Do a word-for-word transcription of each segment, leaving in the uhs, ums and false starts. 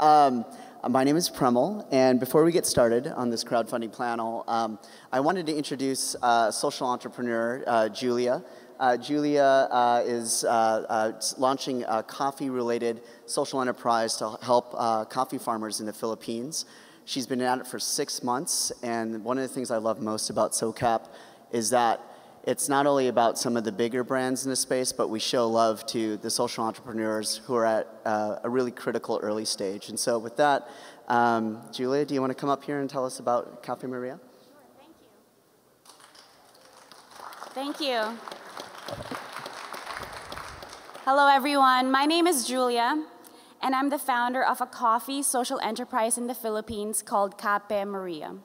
Um, my name is Premal, and before we get started on this crowdfunding panel, um, I wanted to introduce a uh, social entrepreneur, uh, Julia. Uh, Julia uh, is uh, uh, launching a coffee-related social enterprise to help uh, coffee farmers in the Philippines. She's been at it for six months, and one of the things I love most about SoCap is that it's not only about some of the bigger brands in the space, but we show love to the social entrepreneurs who are at uh, a really critical early stage. And so with that, um, Julia, do you want to come up here and tell us about Kape Maria? Sure, thank you. Thank you. Hello everyone, my name is Julia, and I'm the founder of a coffee social enterprise in the Philippines called Kape Maria.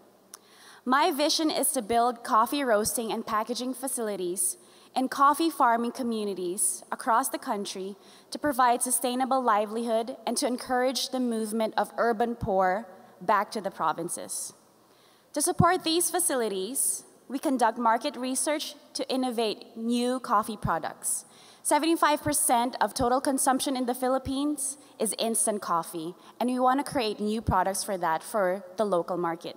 My vision is to build coffee roasting and packaging facilities in coffee farming communities across the country to provide sustainable livelihood and to encourage the movement of urban poor back to the provinces. To support these facilities, we conduct market research to innovate new coffee products. seventy-five percent of total consumption in the Philippines is instant coffee, and we want to create new products for that for the local market.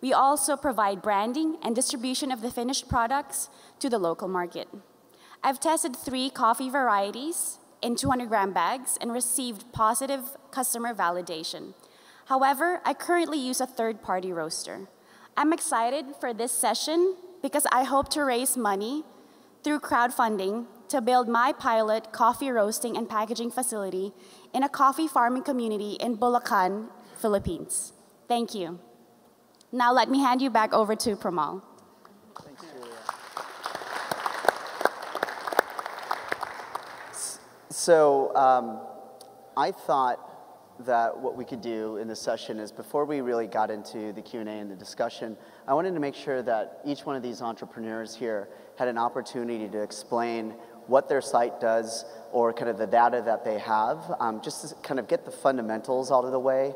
We also provide branding and distribution of the finished products to the local market. I've tested three coffee varieties in two hundred gram bags and received positive customer validation. However, I currently use a third-party roaster. I'm excited for this session because I hope to raise money through crowdfunding to build my pilot coffee roasting and packaging facility in a coffee farming community in Bulacan, Philippines. Thank you. Now let me hand you back over to Premal. Thanks, Julia. So um, I thought that what we could do in this session is, before we really got into the Q and A and the discussion, I wanted to make sure that each one of these entrepreneurs here had an opportunity to explain what their site does or kind of the data that they have, um, just to kind of get the fundamentals out of the way.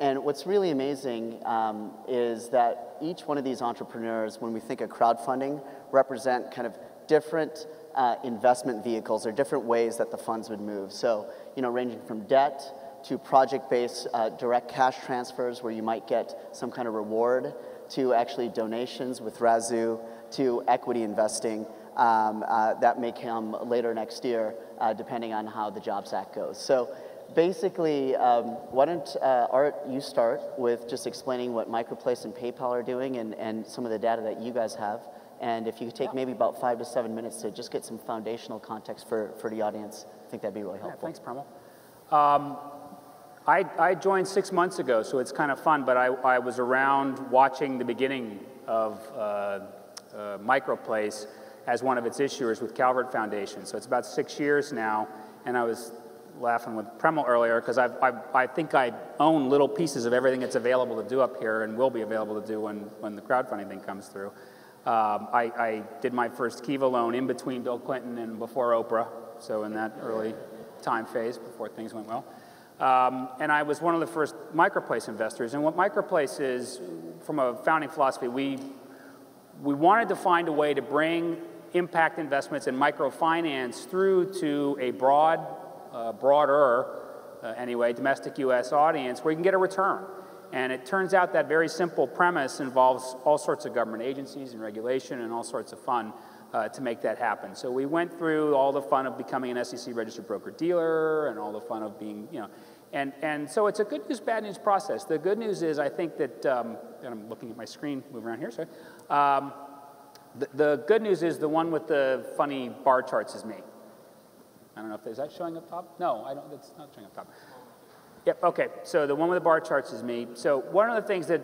And what's really amazing um, is that each one of these entrepreneurs, when we think of crowdfunding, represent kind of different uh, investment vehicles or different ways that the funds would move. So, you know, ranging from debt to project-based uh, direct cash transfers where you might get some kind of reward, to actually donations with Razoo, to equity investing um, uh, that may come later next year uh, depending on how the JOBS Act goes. So basically, um, why don't, uh, Art, you start with just explaining what MicroPlace and PayPal are doing and, and some of the data that you guys have. And if you could take maybe about five to seven minutes to just get some foundational context for, for the audience, I think that'd be really helpful. Yeah, thanks, Premal. Um, I, I joined six months ago, so it's kind of fun, but I, I was around watching the beginning of uh, uh, MicroPlace as one of its issuers with Calvert Foundation. So it's about six years now, and I was laughing with Premal earlier because I've, I've, I think I own little pieces of everything that's available to do up here and will be available to do when, when the crowdfunding thing comes through. Um, I, I did my first Kiva loan in between Bill Clinton and before Oprah, so in that early time phase before things went well. Um, and I was one of the first MicroPlace investors. And what MicroPlace is, from a founding philosophy, we, we wanted to find a way to bring impact investments and microfinance through to a broad, uh, broader, uh, anyway, domestic U S audience where you can get a return. And it turns out that very simple premise involves all sorts of government agencies and regulation and all sorts of fun Uh, to make that happen. So we went through all the fun of becoming an S E C registered broker dealer and all the fun of being, you know, and, and so it's a good news, bad news process. The good news is I think that, um, and I'm looking at my screen, move around here, sorry. Um, the, the good news is the one with the funny bar charts is me. I don't know if, is that showing up top? No, I don't, that's not showing up top. Yep, okay, so the one with the bar charts is me. So one of the things that,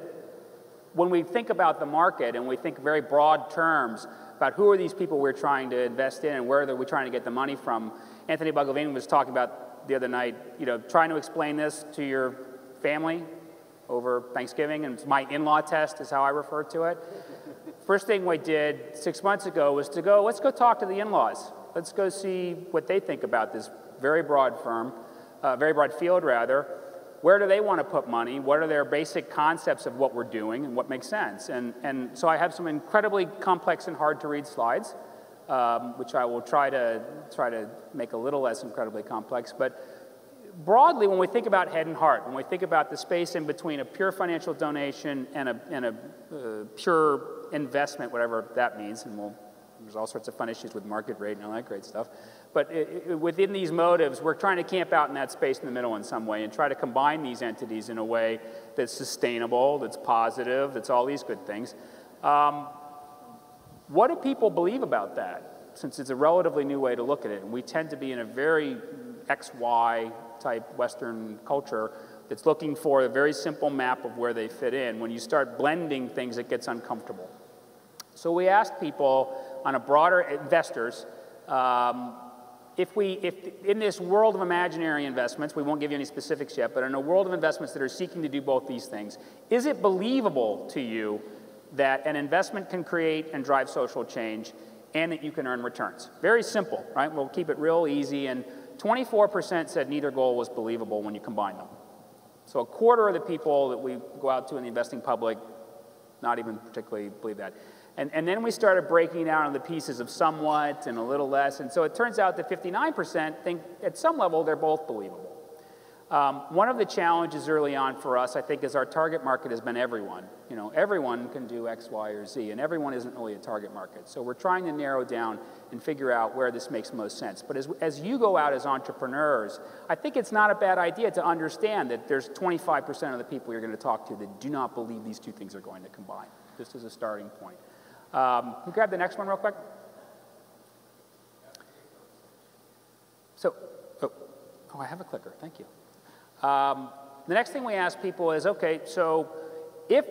when we think about the market and we think very broad terms, about who are these people we're trying to invest in and where are we trying to get the money from. Anthony Buglevine was talking about the other night, you know, trying to explain this to your family over Thanksgiving, and my in-law test is how I refer to it. First thing we did six months ago was to go, let's go talk to the in-laws. Let's go see what they think about this very broad firm, uh, very broad field rather. Where do they want to put money? What are their basic concepts of what we're doing and what makes sense? And, and so I have some incredibly complex and hard to read slides, um, which I will try to, try to make a little less incredibly complex. But broadly, when we think about head and heart, when we think about the space in between a pure financial donation and a, and a uh, pure investment, whatever that means, and we'll, there's all sorts of fun issues with market rate and all that great stuff, but it, it, within these motives, we're trying to camp out in that space in the middle in some way and try to combine these entities in a way that's sustainable, that's positive, that's all these good things. Um, what do people believe about that? Since it's a relatively new way to look at it, and we tend to be in a very X Y type Western culture that's looking for a very simple map of where they fit in. When you start blending things, it gets uncomfortable. So we asked people, on a broader investors, um, if we, if in this world of imaginary investments, we won't give you any specifics yet, but in a world of investments that are seeking to do both these things, is it believable to you that an investment can create and drive social change, and that you can earn returns? Very simple, right? We'll keep it real easy, and twenty-four percent said neither goal was believable when you combine them. So a quarter of the people that we go out to in the investing public, not even particularly believe that. And, and then we started breaking down the pieces of somewhat and a little less, and so it turns out that fifty-nine percent think at some level they're both believable. Um, one of the challenges early on for us, I think, is our target market has been everyone. You know, everyone can do X, Y, or Z, and everyone isn't really a target market. So we're trying to narrow down and figure out where this makes most sense. But as, as you go out as entrepreneurs, I think it's not a bad idea to understand that there's twenty-five percent of the people you're going to talk to that do not believe these two things are going to combine, just as a starting point. Um, can you grab the next one real quick? So, oh, oh I have a clicker, thank you. Um, the next thing we ask people is, okay, so if,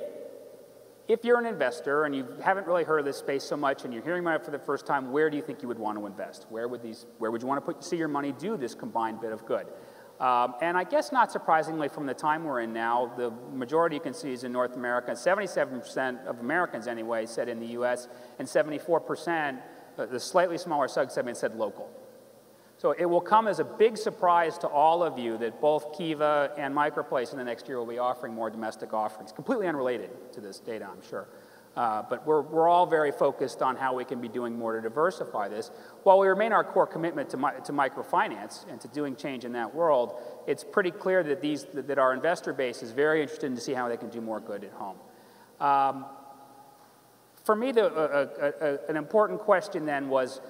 if you're an investor and you haven't really heard of this space so much and you're hearing about it for the first time, where do you think you would want to invest? Where would, these, where would you want to put, see your money do this combined bit of good? Um, and I guess not surprisingly from the time we're in now, the majority you can see is in North America. seventy-seven percent of Americans anyway said in the U S, and seventy-four percent, the slightly smaller subsegment, said local. So it will come as a big surprise to all of you that both Kiva and MicroPlace in the next year will be offering more domestic offerings, completely unrelated to this data, I'm sure. Uh, but we're, we're all very focused on how we can be doing more to diversify this. While we remain our core commitment to, mi to microfinance and to doing change in that world, it's pretty clear that, these, that our investor base is very interested in see how they can do more good at home. Um, for me, the, a, a, a, an important question then was,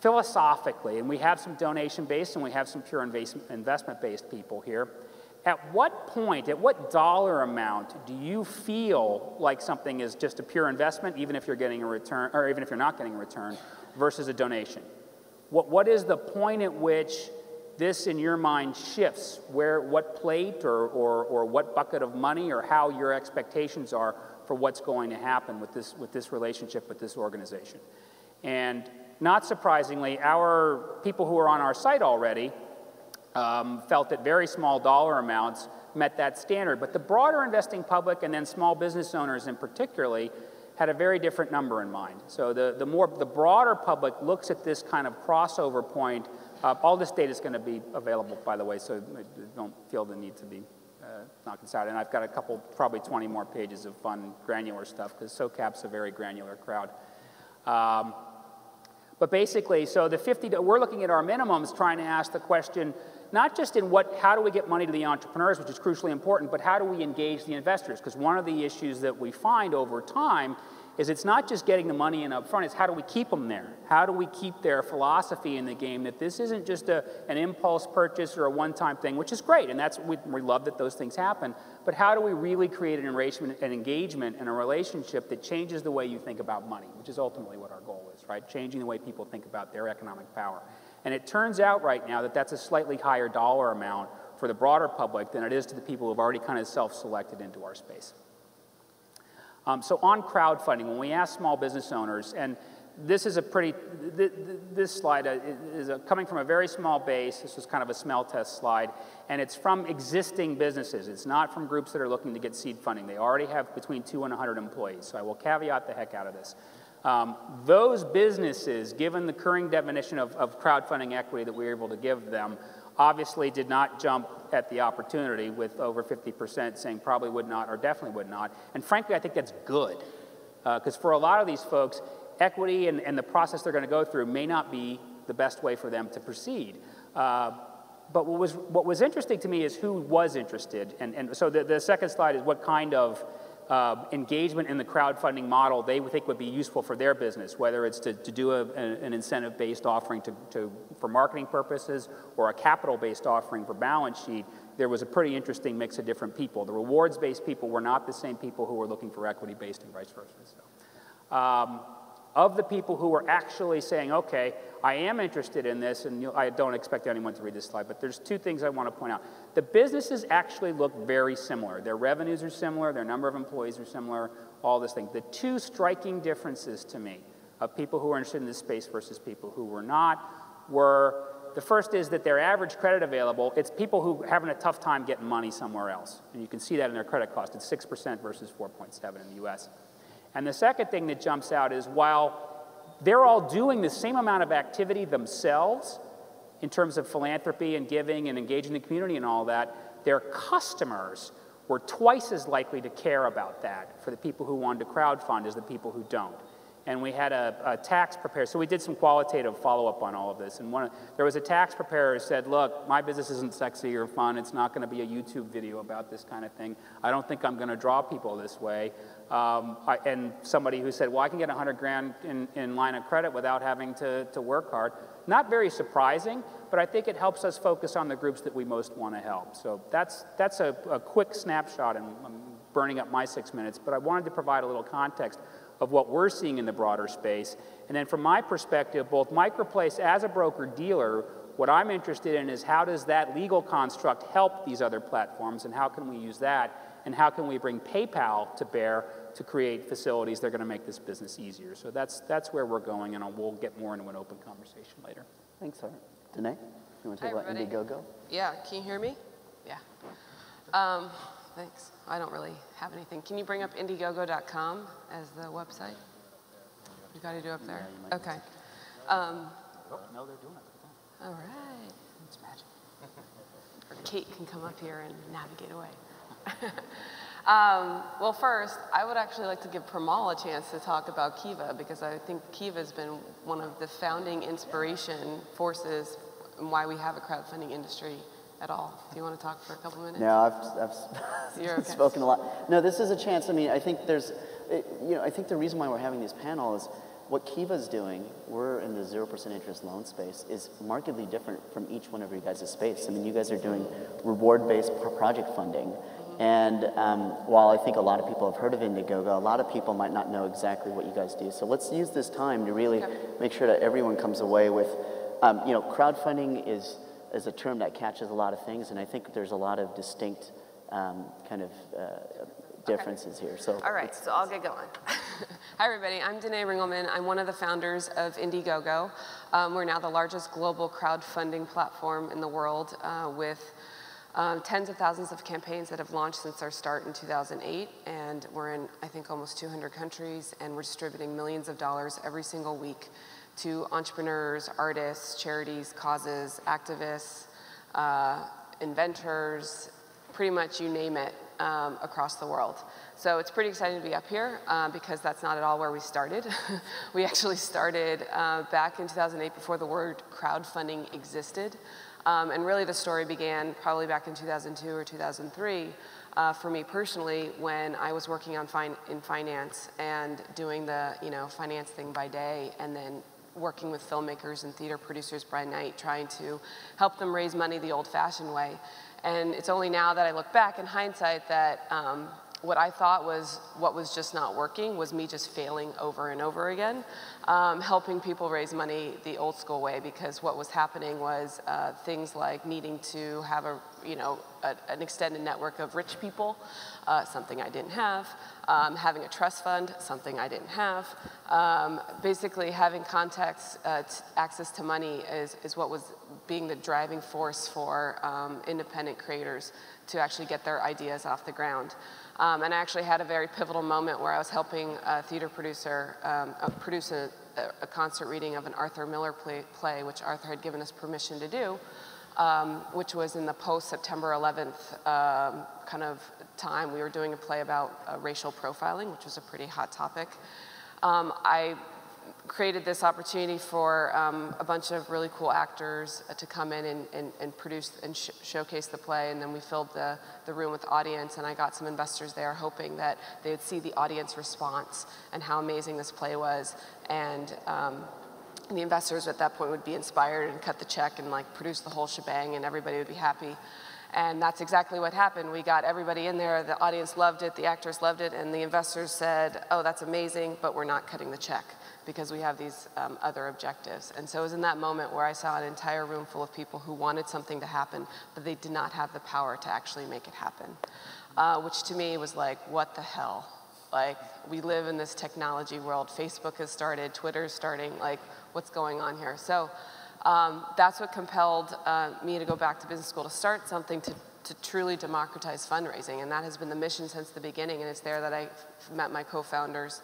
philosophically, and we have some donation-based and we have some pure investment-based people here, at what point, at what dollar amount do you feel like something is just a pure investment, even if you're getting a return, or even if you're not getting a return, versus a donation? What, what is the point at which this, in your mind, shifts? Where, what plate or, or, or what bucket of money or how your expectations are for what's going to happen with this, with this relationship, with this organization? And not surprisingly, our people who are on our site already um, felt that very small dollar amounts met that standard. But the broader investing public and then small business owners in particularly had a very different number in mind. So the, the, more, the broader public looks at this kind of crossover point. Uh, all this data is going to be available, by the way, so don't feel the need to be uh, knocked this out. And I've got a couple, probably twenty more pages of fun, granular stuff, because SoCap's a very granular crowd. Um, But basically, so the fifty, we're looking at our minimums, trying to ask the question, not just in what, how do we get money to the entrepreneurs, which is crucially important, but how do we engage the investors? Because one of the issues that we find over time is it's not just getting the money in up front, it's how do we keep them there? How do we keep their philosophy in the game that this isn't just a, an impulse purchase or a one-time thing, which is great, and that's, we, we love that those things happen, but how do we really create an enrichment, an engagement and a relationship that changes the way you think about money, which is ultimately what our goal is, right? Changing the way people think about their economic power. And it turns out right now that that's a slightly higher dollar amount for the broader public than it is to the people who've already kind of self-selected into our space. Um, so on crowdfunding, when we ask small business owners, and this is a pretty, th th this slide is a, coming from a very small base. This was kind of a smell test slide, and it's from existing businesses. It's not from groups that are looking to get seed funding. They already have between two and one hundred employees, so I will caveat the heck out of this. Um, those businesses, given the current definition of, of crowdfunding equity that we were able to give them, obviously did not jump at the opportunity, with over fifty percent saying probably would not or definitely would not. And frankly, I think that's good, because uh, for a lot of these folks, equity and, and the process they're going to go through may not be the best way for them to proceed. Uh, But what was, what was interesting to me is who was interested. And, and so the, the second slide is what kind of uh, engagement in the crowdfunding model they would think would be useful for their business, whether it's to, to do a, an incentive-based offering to, to, for marketing purposes or a capital-based offering for balance sheet. There was a pretty interesting mix of different people. The rewards-based people were not the same people who were looking for equity-based and vice versa. So, um, of the people who were actually saying, okay, I am interested in this, and I don't expect anyone to read this slide, but there's two things I want to point out. The businesses actually look very similar. Their revenues are similar, their number of employees are similar, all this thing. The two striking differences to me of people who were interested in this space versus people who were not were, the first is that their average credit available, it's people who are having a tough time getting money somewhere else. And you can see that in their credit cost. It's six percent versus four point seven in the U S. And the second thing that jumps out is while they're all doing the same amount of activity themselves in terms of philanthropy and giving and engaging the community and all that, their customers were twice as likely to care about that for the people who wanted to crowdfund as the people who don't. And we had a, a tax preparer, so we did some qualitative follow-up on all of this. And one of, there was a tax preparer who said, look, my business isn't sexy or fun. It's not going to be a YouTube video about this kind of thing. I don't think I'm going to draw people this way. Um, I, and somebody who said, well, I can get one hundred grand in, in line of credit without having to, to work hard. Not very surprising, but I think it helps us focus on the groups that we most want to help. So that's, that's a, a quick snapshot, and I'm burning up my six minutes, but I wanted to provide a little context of what we're seeing in the broader space. And then from my perspective, both MicroPlace as a broker-dealer, what I'm interested in is how does that legal construct help these other platforms, and how can we use that, and how can we bring PayPal to bear to create facilities that are gonna make this business easier. So that's, that's where we're going, and we'll get more into an open conversation later. Thanks, Art. Danae, you wanna talk Hi, about Indiegogo? Yeah, can you hear me? Yeah. Um, Thanks. I don't really have anything. Can you bring up Indiegogo dot com as the website? You got to do up there? Yeah, okay. Um, oh, no, they're doing it. All right. It's magic. Or Kate can come up here and navigate away. um, well, first, I would actually like to give Premal a chance to talk about Kiva, because I think Kiva has been one of the founding inspiration forces and why we have a crowdfunding industry at all. Do you want to talk for a couple minutes? No, I've, I've You're okay. spoken a lot. No, this is a chance. I mean, I think there's, it, you know, I think the reason why we're having this panel is what Kiva's doing, we're in the zero percent interest loan space, is markedly different from each one of you guys' space. I mean, you guys are doing reward-based project funding. Mm-hmm. And um, while I think a lot of people have heard of Indiegogo, a lot of people might not know exactly what you guys do. So let's use this time to really okay. make sure that everyone comes away with, um, you know, crowdfunding is, is a term that catches a lot of things, and I think there's a lot of distinct um, kind of uh, differences okay. here. So all right, so I'll get going. Hi, everybody. I'm Danae Ringelmann. I'm one of the founders of Indiegogo. Um, we're now the largest global crowdfunding platform in the world, uh, with um, tens of thousands of campaigns that have launched since our start in two thousand eight, and we're in, I think, almost two hundred countries, and we're distributing millions of dollars every single week to entrepreneurs, artists, charities, causes, activists, uh, inventors, pretty much you name it, um, across the world. So it's pretty exciting to be up here, uh, because that's not at all where we started. We actually started uh, back in two thousand eight, before the word crowdfunding existed. Um, and really the story began probably back in two thousand two or two thousand three, Uh, for me personally, when I was working on fin in finance and doing the, you know, finance thing by day, and then working with filmmakers and theater producers by night, trying to help them raise money the old-fashioned way. And it's only now that I look back in hindsight that um, what I thought was what was just not working was me just failing over and over again, um, helping people raise money the old school way, because what was happening was uh, things like needing to have a, you know, a, an extended network of rich people, uh, something I didn't have, um, having a trust fund, something I didn't have. Um, basically having contacts, uh, access to money is, is what was being the driving force for um, independent creators to actually get their ideas off the ground. Um, and I actually had a very pivotal moment where I was helping a theater producer um, produce a, a concert reading of an Arthur Miller play, play, which Arthur had given us permission to do, um, which was in the post-September eleventh um, kind of time. We were doing a play about uh, racial profiling, which was a pretty hot topic. Um, I created this opportunity for um, a bunch of really cool actors to come in and, and, and produce and sh showcase the play, and then we filled the, the room with audience, and I got some investors there hoping that they would see the audience response and how amazing this play was, and um, the investors at that point would be inspired and cut the check and like produce the whole shebang, and everybody would be happy. And that's exactly what happened. We got everybody in there, the audience loved it, the actors loved it, and the investors said, oh, that's amazing, but we're not cutting the check because we have these um, other objectives. And so it was in that moment where I saw an entire room full of people who wanted something to happen, but they did not have the power to actually make it happen, uh, which to me was like, what the hell? Like, we live in this technology world. Facebook has started, Twitter's starting, like, what's going on here? So. Um, that's what compelled uh, me to go back to business school, to start something to, to truly democratize fundraising, and that has been the mission since the beginning, and it's there that I met my co-founders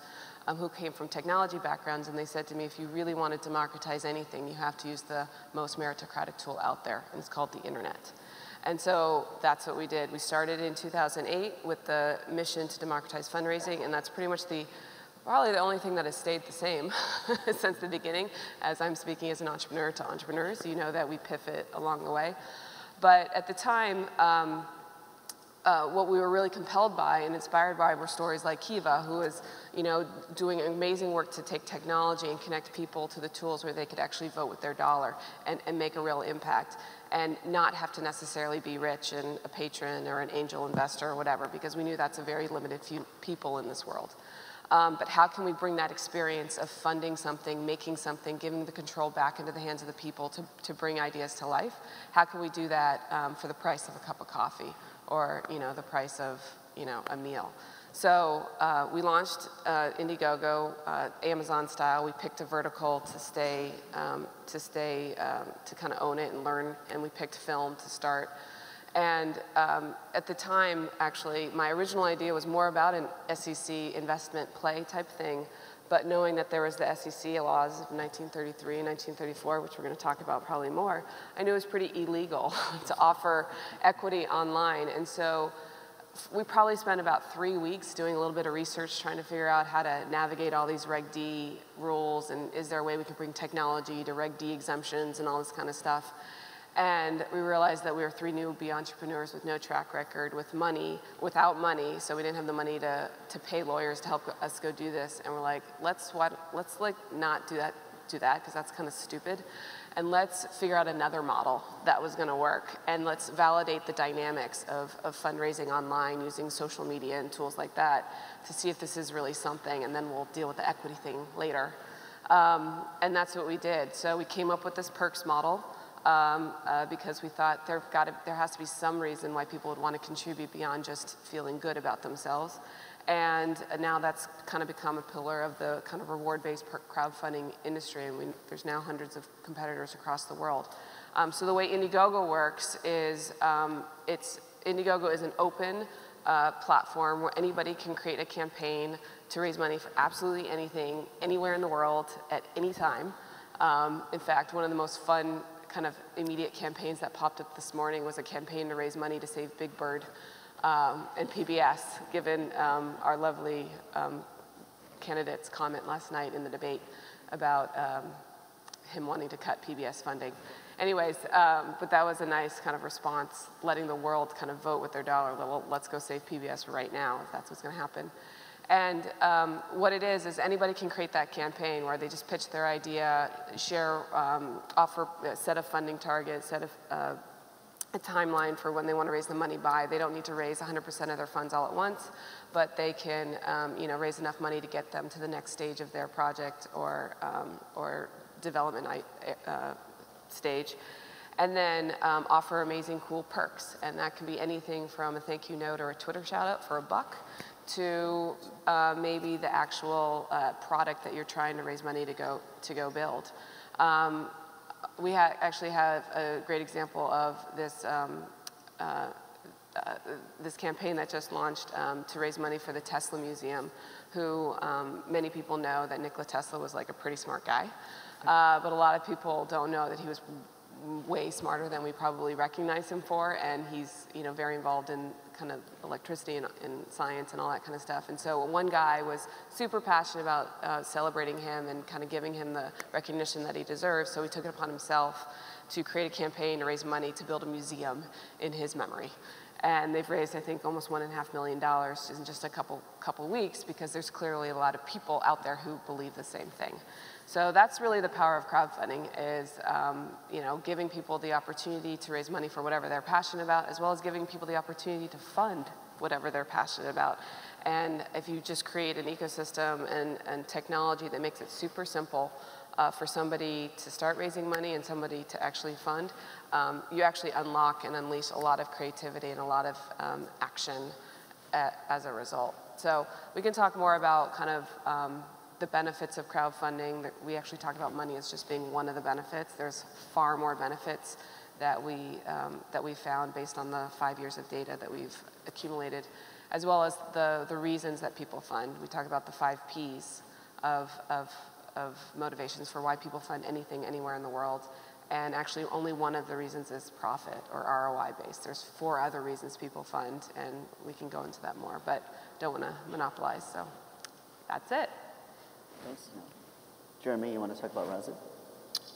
um, who came from technology backgrounds, and they said to me, if you really want to democratize anything, you have to use the most meritocratic tool out there, and it's called the internet. And so that's what we did. We started in two thousand eight with the mission to democratize fundraising, and that's pretty much the probably the only thing that has stayed the same since the beginning. As I'm speaking as an entrepreneur to entrepreneurs, you know that we pivot along the way. But at the time, um, uh, what we were really compelled by and inspired by were stories like Kiva, who is, you know, doing amazing work to take technology and connect people to the tools where they could actually vote with their dollar and, and make a real impact, and not have to necessarily be rich and a patron or an angel investor or whatever, because we knew that's a very limited few people in this world. Um, but how can we bring that experience of funding something, making something, giving the control back into the hands of the people to, to bring ideas to life? How can we do that um, for the price of a cup of coffee, or, you know, the price of, you know, a meal? So uh, we launched uh, Indiegogo, uh, Amazon style. We picked a vertical to stay, um, to stay, um, to kind of own it and learn, and we picked film to start. And um, at the time, actually, my original idea was more about an S E C investment play type thing, but knowing that there was the S E C laws of nineteen thirty-three and nineteen thirty-four, which we're going to talk about probably more, I knew it was pretty illegal to offer equity online. And so we probably spent about three weeks doing a little bit of research, trying to figure out how to navigate all these Reg D rules, and is there a way we could bring technology to Reg D exemptions and all this kind of stuff. And we realized that we were three newbie entrepreneurs with no track record, with money, without money, so we didn't have the money to, to pay lawyers to help us go do this. And we're like, let's, let's like not do that, do that, because that's kind of stupid. And let's figure out another model that was going to work. And let's validate the dynamics of, of fundraising online using social media and tools like that to see if this is really something, and then we'll deal with the equity thing later. Um, and that's what we did. So we came up with this perks model. Um, uh, because we thought there got to, there has to be some reason why people would want to contribute beyond just feeling good about themselves. And now that's kind of become a pillar of the kind of reward-based crowdfunding industry, and we, there's now hundreds of competitors across the world. Um, so the way Indiegogo works is um, it's, Indiegogo is an open uh, platform where anybody can create a campaign to raise money for absolutely anything, anywhere in the world, at any time. Um, in fact, one of the most fun kind of immediate campaigns that popped up this morning was a campaign to raise money to save Big Bird um, and P B S, given um, our lovely um, candidate's comment last night in the debate about um, him wanting to cut P B S funding. Anyways, um, but that was a nice kind of response, letting the world kind of vote with their dollar. Well, let's go save P B S right now, if that's what's going to happen. And um, what it is, is anybody can create that campaign where they just pitch their idea, share, um, offer a set of funding targets, set of uh, a timeline for when they want to raise the money by. They don't need to raise one hundred percent of their funds all at once, but they can um, you know, raise enough money to get them to the next stage of their project or, um, or development uh, stage. And then um, offer amazing, cool perks. And that can be anything from a thank you note or a Twitter shout out for a buck, to uh, maybe the actual uh, product that you're trying to raise money to go, to go build. Um, we ha actually have a great example of this, um, uh, uh, this campaign that just launched um, to raise money for the Tesla Museum, who um, many people know that Nikola Tesla was like a pretty smart guy, uh, but a lot of people don't know that he was way smarter than we probably recognize him for, and he's, you know, very involved in kind of electricity and, and science and all that kind of stuff. And so one guy was super passionate about uh, celebrating him and kind of giving him the recognition that he deserves, so he took it upon himself to create a campaign to raise money to build a museum in his memory. And they've raised, I think, almost one and a half million dollars in just a couple couple weeks, because there's clearly a lot of people out there who believe the same thing. So that's really the power of crowdfunding, is um, you know, giving people the opportunity to raise money for whatever they're passionate about, as well as giving people the opportunity to fund whatever they're passionate about. And if you just create an ecosystem and, and technology that makes it super simple Uh, for somebody to start raising money and somebody to actually fund, um, you actually unlock and unleash a lot of creativity and a lot of um, action a as a result. So we can talk more about kind of um, the benefits of crowdfunding. We actually talked about money as just being one of the benefits. There's far more benefits that we, um, that we found based on the five years of data that we've accumulated, as well as the, the reasons that people fund. We talk about the five P's of, of of motivations for why people fund anything anywhere in the world, and actually only one of the reasons is profit or R O I based. There's four other reasons people fund, and we can go into that more, but don't want to monopolize, so that's it. Thanks. Jeremy, you want to talk about Razoo?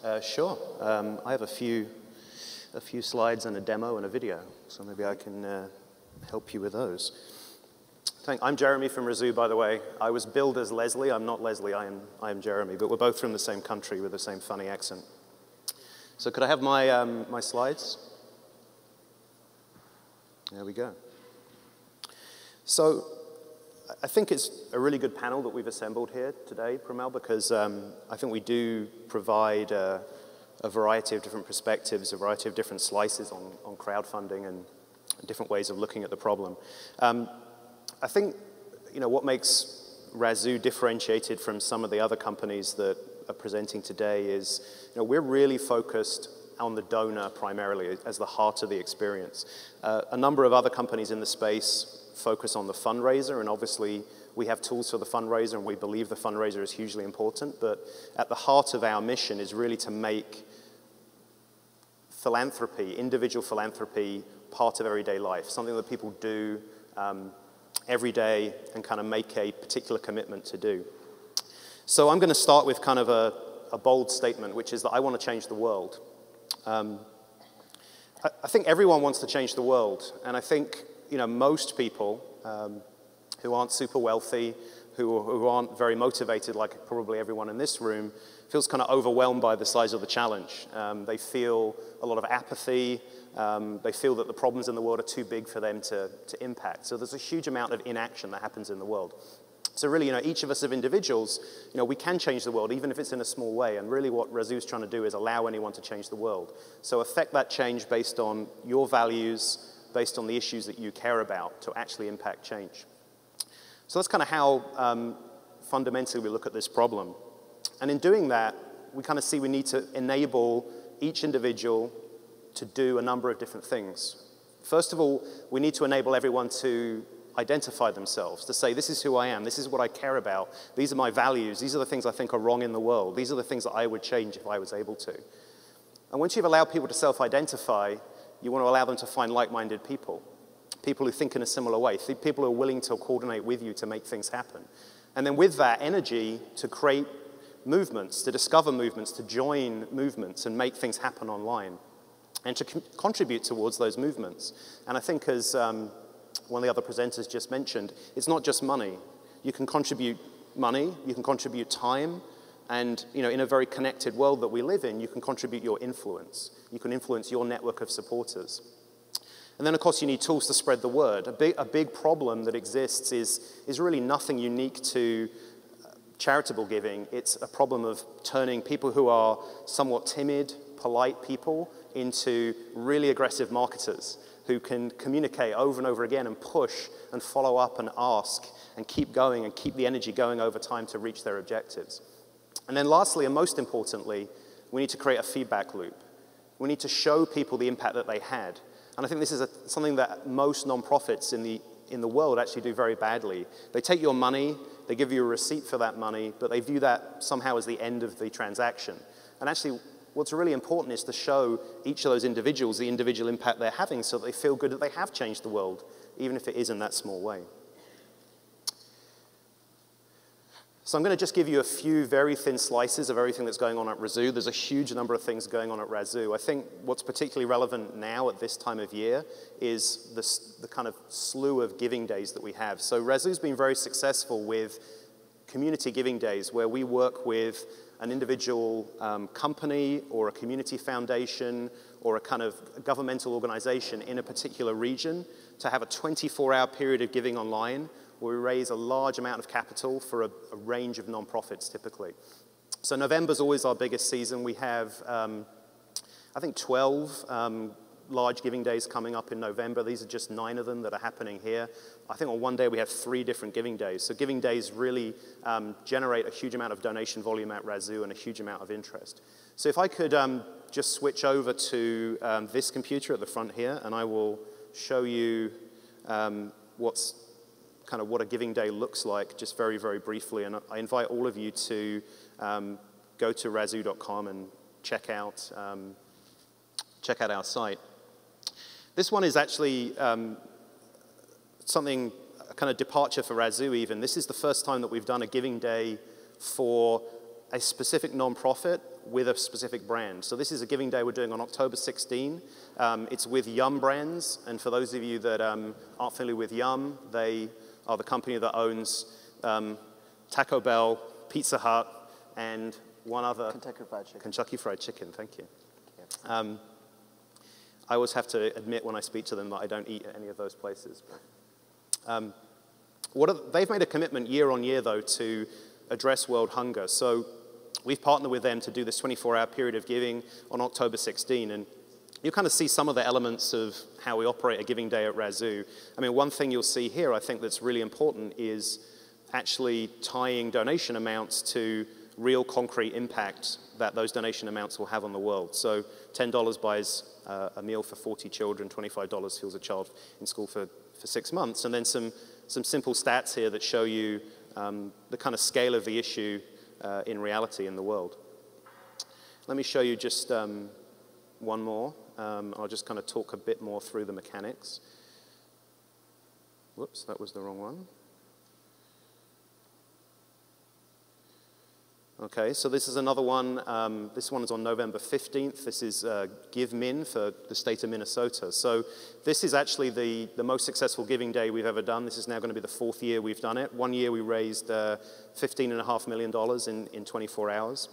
Uh, sure. Um, I have a few, a few slides and a demo and a video, so maybe I can uh, help you with those. I'm Jeremy from Razoo, by the way. I was billed as Leslie. I'm not Leslie, I am, I am Jeremy, but we're both from the same country with the same funny accent. So could I have my, um, my slides? There we go. So I think it's a really good panel that we've assembled here today, Premal, because um, I think we do provide a, a variety of different perspectives, a variety of different slices on, on crowdfunding and different ways of looking at the problem. Um, I think, you know, what makes Razoo differentiated from some of the other companies that are presenting today is, you know, we're really focused on the donor primarily as the heart of the experience. Uh, a number of other companies in the space focus on the fundraiser, and obviously we have tools for the fundraiser and we believe the fundraiser is hugely important, but at the heart of our mission is really to make philanthropy, individual philanthropy, part of everyday life, something that people do um, every day and kind of make a particular commitment to do. So I'm going to start with kind of a, a bold statement, which is that I want to change the world. Um, I, I think everyone wants to change the world, and I think, you know, most people um, who aren't super wealthy, who, who aren't very motivated, like probably everyone in this room, feels kind of overwhelmed by the size of the challenge. Um, they feel a lot of apathy. Um, they feel that the problems in the world are too big for them to, to impact. So there's a huge amount of inaction that happens in the world. So really, you know, each of us as individuals, you know, we can change the world, even if it's in a small way. And really what Razoo is trying to do is allow anyone to change the world. So affect that change based on your values, based on the issues that you care about, to actually impact change. So that's kind of how um, fundamentally we look at this problem. And in doing that, we kind of see we need to enable each individual to do a number of different things. First of all, we need to enable everyone to identify themselves, to say, this is who I am, this is what I care about, these are my values, these are the things I think are wrong in the world, these are the things that I would change if I was able to. And once you've allowed people to self-identify, you want to allow them to find like-minded people, people who think in a similar way, people who are willing to coordinate with you to make things happen. And then with that energy, to create movements, to discover movements, to join movements and make things happen online, and to contribute towards those movements. And I think, as um, one of the other presenters just mentioned, it's not just money. You can contribute money, you can contribute time, and, you know, in a very connected world that we live in, you can contribute your influence. You can influence your network of supporters. And then, of course, you need tools to spread the word. A big, a big problem that exists is, is really nothing unique to charitable giving. It's a problem of turning people who are somewhat timid, polite people into really aggressive marketers who can communicate over and over again and push and follow up and ask and keep going and keep the energy going over time to reach their objectives. And then lastly, and most importantly, we need to create a feedback loop. We need to show people the impact that they had. And I think this is a, something that most nonprofits in the, in the world actually do very badly. They take your money, they give you a receipt for that money, but they view that somehow as the end of the transaction. And actually, what's really important is to show each of those individuals the individual impact they're having so that they feel good that they have changed the world, even if it is in that small way. So I'm going to just give you a few very thin slices of everything that's going on at Razoo. There's a huge number of things going on at Razoo. I think what's particularly relevant now at this time of year is the, the kind of slew of giving days that we have. So Razoo's been very successful with community giving days where we work with an individual um, company or a community foundation or a kind of governmental organization in a particular region to have a twenty-four hour period of giving online. We raise a large amount of capital for a, a range of nonprofits typically. So November's always our biggest season. We have, um, I think, twelve um, large giving days coming up in November. These are just nine of them that are happening here. I think on one day we have three different giving days. So giving days really um, generate a huge amount of donation volume at Razoo and a huge amount of interest. So if I could um, just switch over to um, this computer at the front here, and I will show you um, what's kind of what a giving day looks like, just very, very briefly. And I invite all of you to um, go to razoo dot com and check out, um, check out our site. This one is actually um, something, a kind of departure for Razoo even. This is the first time that we've done a giving day for a specific nonprofit with a specific brand. So this is a giving day we're doing on October sixteenth. Um, it's with Yum Brands. And for those of you that um, aren't familiar with Yum, they are the company that owns um, Taco Bell, Pizza Hut, and one other. Kentucky Fried Chicken. Kentucky Fried Chicken, thank you. Yeah. Um, I always have to admit when I speak to them that I don't eat at any of those places. But, um, what are, they've made a commitment year on year, though, to address world hunger. So we've partnered with them to do this twenty-four hour period of giving on October sixteenth. And you kind of see some of the elements of how we operate a giving day at Razoo. I mean, one thing you'll see here, I think, that's really important is actually tying donation amounts to real concrete impact that those donation amounts will have on the world. So ten dollars buys uh, a meal for forty children, twenty-five dollars fuels a child in school for, for six months. And then some, some simple stats here that show you um, the kind of scale of the issue uh, in reality in the world. Let me show you just um, one more. Um, I'll just kind of talk a bit more through the mechanics. Whoops, that was the wrong one. Okay, so this is another one. Um, this one is on November fifteenth. This is uh, Give Min for the state of Minnesota. So this is actually the, the most successful giving day we've ever done. This is now going to be the fourth year we've done it. One year we raised uh, fifteen point five million dollars in, in twenty-four hours.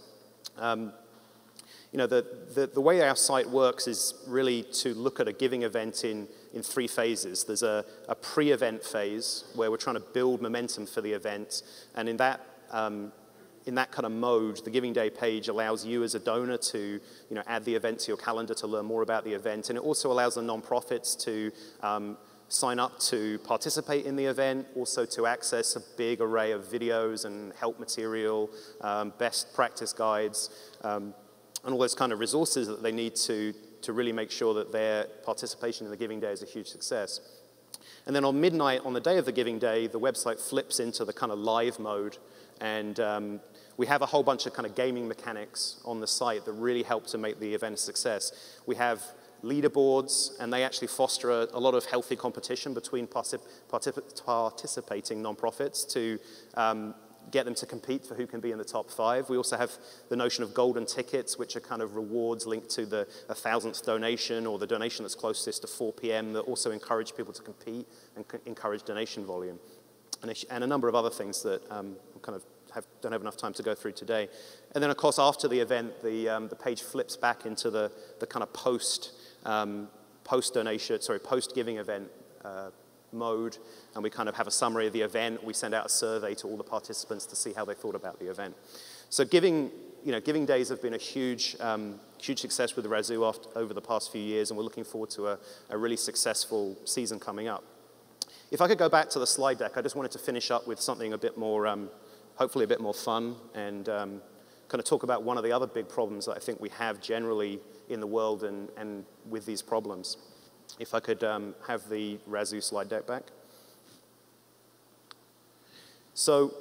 Um, you know, the, the, the way our site works is really to look at a giving event in, in three phases. There's a, a pre-event phase where we're trying to build momentum for the event, and in that um, in that kind of mode, the Giving Day page allows you as a donor to you know, add the event to your calendar to learn more about the event. And it also allows the nonprofits to um, sign up to participate in the event, also to access a big array of videos and help material, um, best practice guides, um, and all those kind of resources that they need to, to really make sure that their participation in the Giving Day is a huge success. And then on midnight, on the day of the Giving Day, the website flips into the kind of live mode. And um, we have a whole bunch of kind of gaming mechanics on the site that really help to make the event a success. We have leaderboards, and they actually foster a, a lot of healthy competition between particip particip participating nonprofits to um, get them to compete for who can be in the top five. We also have the notion of golden tickets, which are kind of rewards linked to the a thousandth donation or the donation that's closest to four p m that also encourage people to compete and c encourage donation volume. And a, and a number of other things that um, kind of have, don't have enough time to go through today. And then, of course, after the event, the, um, the page flips back into the, the kind of post, um, post-donation, sorry, post-giving event uh, mode, and we kind of have a summary of the event. We send out a survey to all the participants to see how they thought about the event. So giving, you know, giving days have been a huge, um, huge success with Razoo after, over the past few years, and we're looking forward to a, a really successful season coming up. If I could go back to the slide deck, I just wanted to finish up with something a bit more, um, hopefully a bit more fun, and um, kind of talk about one of the other big problems that I think we have generally in the world and, and with these problems. If I could um, have the Razoo slide deck back. So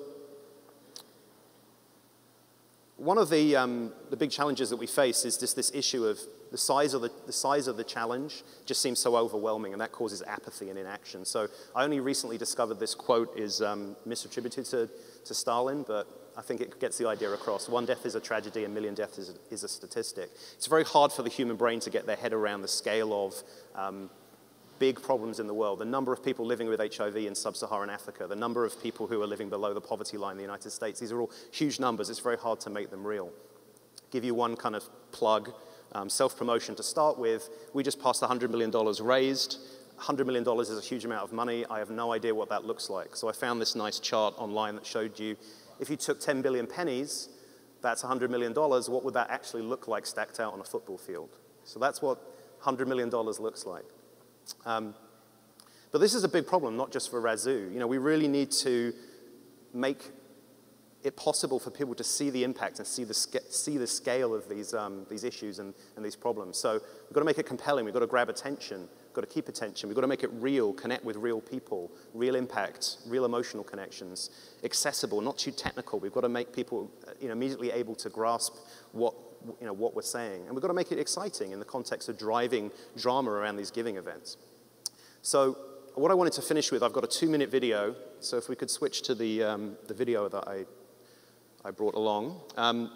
One of the, um, the big challenges that we face is just this issue of the size of the, the size of the challenge just seems so overwhelming, and that causes apathy and inaction. So I only recently discovered this quote is um, misattributed to, to Stalin, but I think it gets the idea across. One death is a tragedy, a million deaths is a, is a statistic. It's very hard for the human brain to get their head around the scale of um, big problems in the world, the number of people living with H I V in sub-Saharan Africa, the number of people who are living below the poverty line in the United States. These are all huge numbers. It's very hard to make them real. Give you one kind of plug, um, self-promotion to start with. We just passed one hundred million dollars raised. one hundred million dollars is a huge amount of money. I have no idea what that looks like. So I found this nice chart online that showed you, if you took ten billion pennies, that's one hundred million dollars, what would that actually look like stacked out on a football field? So that's what one hundred million dollars looks like. Um, but this is a big problem, not just for Razoo. You know, we really need to make it possible for people to see the impact and see the, see the scale of these, um, these issues and, and these problems. So we've got to make it compelling. We've got to grab attention. We've got to keep attention. We've got to make it real, connect with real people, real impact, real emotional connections, accessible, not too technical. We've got to make people you know, immediately able to grasp what You know, what we're saying. And we've got to make it exciting in the context of driving drama around these giving events. So what I wanted to finish with, I've got a two-minute video. So if we could switch to the, um, the video that I, I brought along. Um,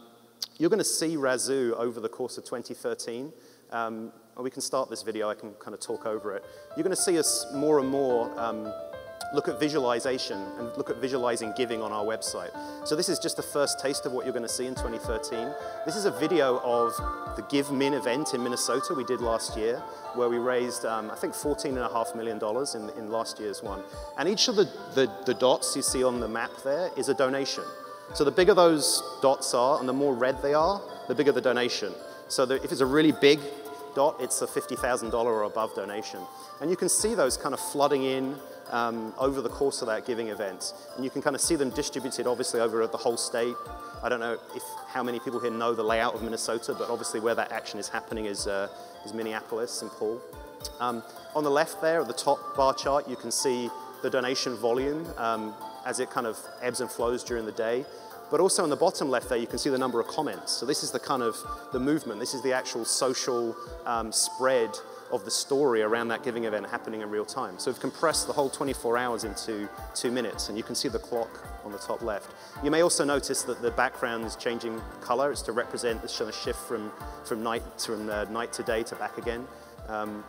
you're going to see Razoo over the course of twenty thirteen. Um, we can start this video. I can kind of talk over it. You're going to see us more and more um, look at visualization and look at visualizing giving on our website. So this is just the first taste of what you're going to see in twenty thirteen. This is a video of the Give Min event in Minnesota we did last year, where we raised, um, I think, fourteen and a half million dollars in, in last year's one. And each of the, the, the dots you see on the map there is a donation. So the bigger those dots are and the more red they are, the bigger the donation. So the, if it's a really big dot, it's a fifty thousand dollars or above donation. And you can see those kind of flooding in Um, over the course of that giving event. And you can kind of see them distributed, obviously, over the whole state. I don't know if how many people here know the layout of Minnesota, but obviously where that action is happening is, uh, is Minneapolis, Saint Paul. Um, on the left there, at the top bar chart, you can see the donation volume um, as it kind of ebbs and flows during the day. But also on the bottom left there, you can see the number of comments. So this is the kind of the movement. This is the actual social um, spread of the story around that giving event happening in real time. So we've compressed the whole twenty-four hours into two minutes, and you can see the clock on the top left. You may also notice that the background is changing color. It's to represent this kind of shift from, from, night, to, from uh, night to day to back again. Um,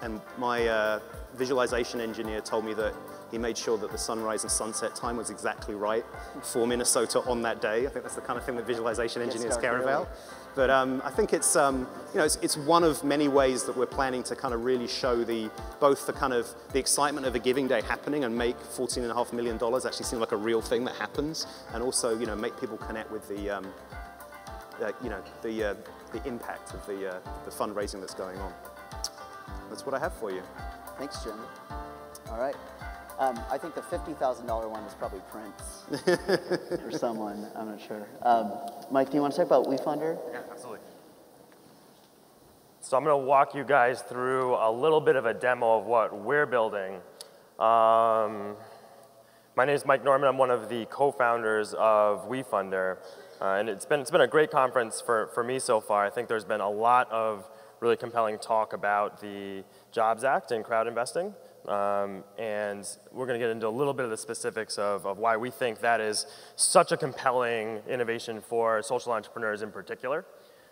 and my uh, visualization engineer told me that he made sure that the sunrise and sunset time was exactly right for Minnesota on that day. I think that's the kind of thing that visualization engineers care about. But um, I think it's, um, you know, it's, it's one of many ways that we're planning to kind of really show the, both the kind of the excitement of a giving day happening and make fourteen and a half million dollars actually seem like a real thing that happens, and also, you know, make people connect with the, um, uh, you know, the, uh, the impact of the, uh, the fundraising that's going on. That's what I have for you. Thanks, Jeremy. All right. Um, I think the fifty thousand dollar one was probably Prince or someone, I'm not sure. Um, Mike, do you want to talk about WeFunder? Yeah, absolutely. So I'm going to walk you guys through a little bit of a demo of what we're building. Um, my name is Mike Norman. I'm one of the co-founders of WeFunder. Uh, and it's been, it's been a great conference for, for me so far. I think there's been a lot of really compelling talk about the JOBS Act and crowd investing. Um, and we're going to get into a little bit of the specifics of, of why we think that is such a compelling innovation for social entrepreneurs in particular.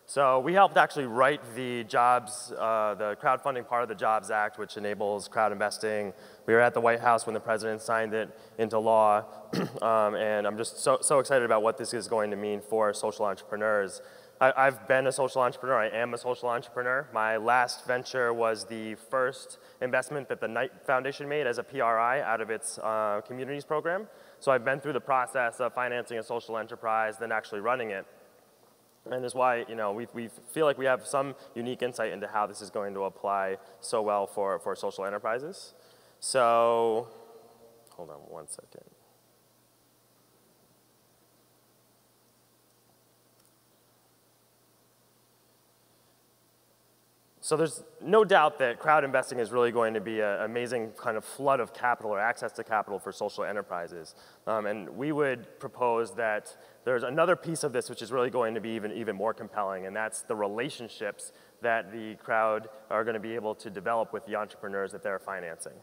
So we helped actually write the jobs, uh, the crowdfunding part of the JOBS Act, which enables crowd investing. We were at the White House when the president signed it into law, um, and I'm just so, so excited about what this is going to mean for social entrepreneurs. I, I've been a social entrepreneur. I am a social entrepreneur. My last venture was the first investment that the Knight Foundation made as a P R I out of its uh, communities program. So I've been through the process of financing a social enterprise, then actually running it. And it's why, you know, we, we feel like we have some unique insight into how this is going to apply so well for, for social enterprises. So, hold on one second. So there's no doubt that crowd investing is really going to be an amazing kind of flood of capital or access to capital for social enterprises. Um, and we would propose that there's another piece of this which is really going to be even, even more compelling, and that's the relationships that the crowd are going to be able to develop with the entrepreneurs that they're financing.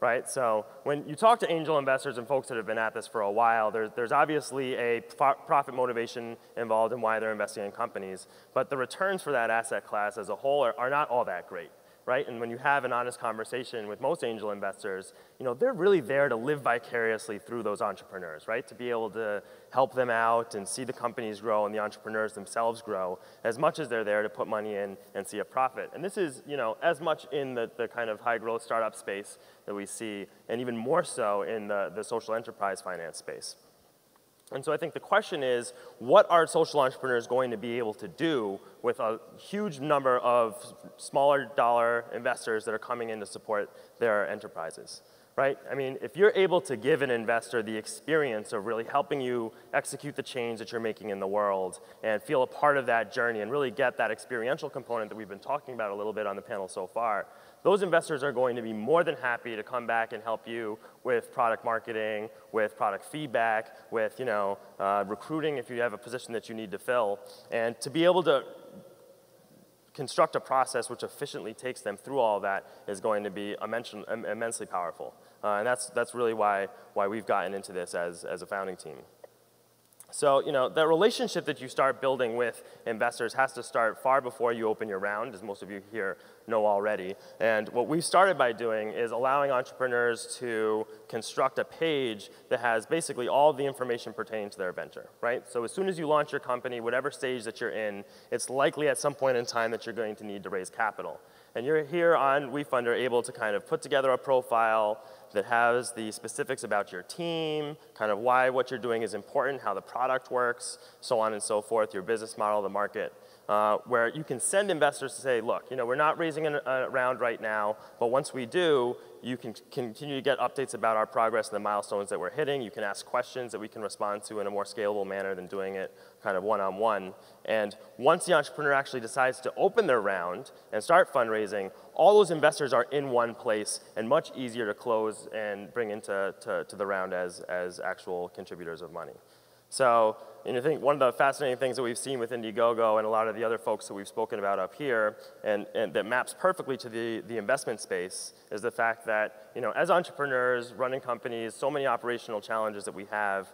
Right? So when you talk to angel investors and folks that have been at this for a while, there's, there's obviously a profit motivation involved in why they're investing in companies, but the returns for that asset class as a whole are, are not all that great. Right? And when you have an honest conversation with most angel investors, you know, they're really there to live vicariously through those entrepreneurs, right? To be able to help them out and see the companies grow and the entrepreneurs themselves grow as much as they're there to put money in and see a profit. And this is, you know, as much in the, the kind of high growth startup space that we see, and even more so in the, the social enterprise finance space. And so I think the question is, what are social entrepreneurs going to be able to do with a huge number of smaller dollar investors that are coming in to support their enterprises, right? I mean, if you're able to give an investor the experience of really helping you execute the change that you're making in the world and feel a part of that journey and really get that experiential component that we've been talking about a little bit on the panel so far, those investors are going to be more than happy to come back and help you with product marketing, with product feedback, with you know, uh, recruiting if you have a position that you need to fill. And to be able to construct a process which efficiently takes them through all that is going to be immensely powerful. Uh, and that's, that's really why, why we've gotten into this as, as a founding team. So, you know, that relationship that you start building with investors has to start far before you open your round, as most of you here know already. And what we've started by doing is allowing entrepreneurs to construct a page that has basically all the information pertaining to their venture, right? So as soon as you launch your company, whatever stage that you're in, it's likely at some point in time that you're going to need to raise capital. And you're here on WeFunder able to kind of put together a profile that has the specifics about your team, kind of why what you're doing is important, how the product works, so on and so forth, your business model, the market, uh, where you can send investors to say, look, you know, we're not raising a, a round right now, but once we do, you can continue to get updates about our progress and the milestones that we're hitting. You can ask questions that we can respond to in a more scalable manner than doing it kind of one-on-one. And once the entrepreneur actually decides to open their round and start fundraising, all those investors are in one place and much easier to close and bring into to, to the round as, as actual contributors of money. So, and I think one of the fascinating things that we've seen with Indiegogo and a lot of the other folks that we've spoken about up here, and, and that maps perfectly to the, the investment space, is the fact that, you know, as entrepreneurs running companies, so many operational challenges that we have,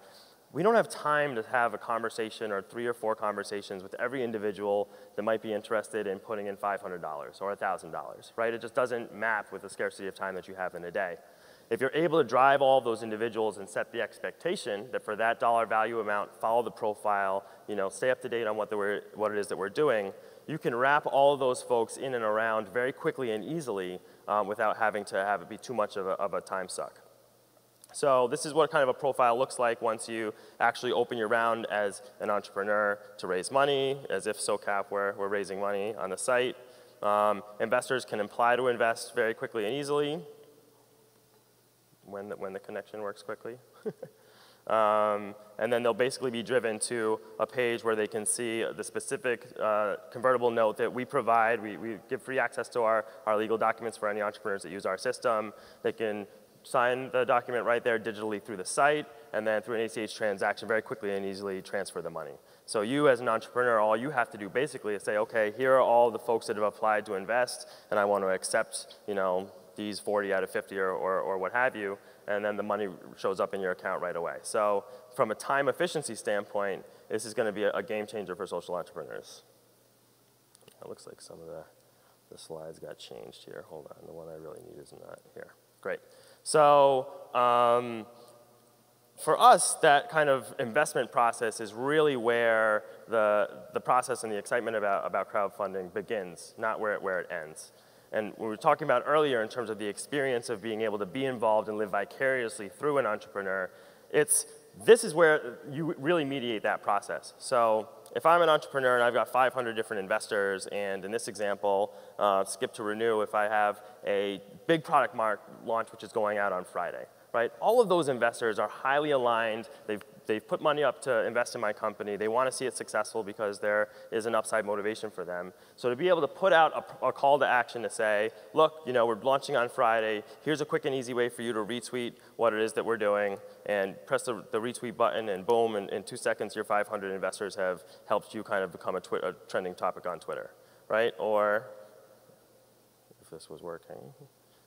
we don't have time to have a conversation or three or four conversations with every individual that might be interested in putting in five hundred dollars or one thousand dollars, right? It just doesn't map with the scarcity of time that you have in a day. If you're able to drive all of those individuals and set the expectation that for that dollar value amount, follow the profile, you know, stay up to date on what, the, what it is that we're doing, you can wrap all of those folks in and around very quickly and easily um, without having to have it be too much of a, of a time suck. So this is what kind of a profile looks like once you actually open your round as an entrepreneur to raise money, as if SoCap were, were raising money on the site. Um, investors can apply to invest very quickly and easily. When the, when the connection works quickly. um, and then they'll basically be driven to a page where they can see the specific uh, convertible note that we provide. We, we give free access to our, our legal documents for any entrepreneurs that use our system. They can sign the document right there digitally through the site, and then through an A C H transaction very quickly and easily transfer the money. So you as an entrepreneur, all you have to do basically is say, okay, here are all the folks that have applied to invest, and I want to accept, you know, these forty out of fifty or, or, or what have you, and then the money shows up in your account right away. So from a time efficiency standpoint, this is going to be a, a game changer for social entrepreneurs. It looks like some of the, the slides got changed here. Hold on, the one I really need is not here. Great. So um, for us, that kind of investment process is really where the, the process and the excitement about, about crowdfunding begins, not where it, where it ends. And we were talking about earlier in terms of the experience of being able to be involved and live vicariously through an entrepreneur, it's, this is where you really mediate that process. So if I'm an entrepreneur and I've got five hundred different investors, and in this example, uh, Skip to Renew, if I have a big product mark launch which is going out on Friday, right? All of those investors are highly aligned. They've, they've put money up to invest in my company. They want to see it successful because there is an upside motivation for them. So to be able to put out a, a call to action to say, look, you know, we're launching on Friday. Here's a quick and easy way for you to retweet what it is that we're doing, and press the, the retweet button, and boom, in, in two seconds, your five hundred investors have helped you kind of become a, twi- a trending topic on Twitter, right? Or if this was working.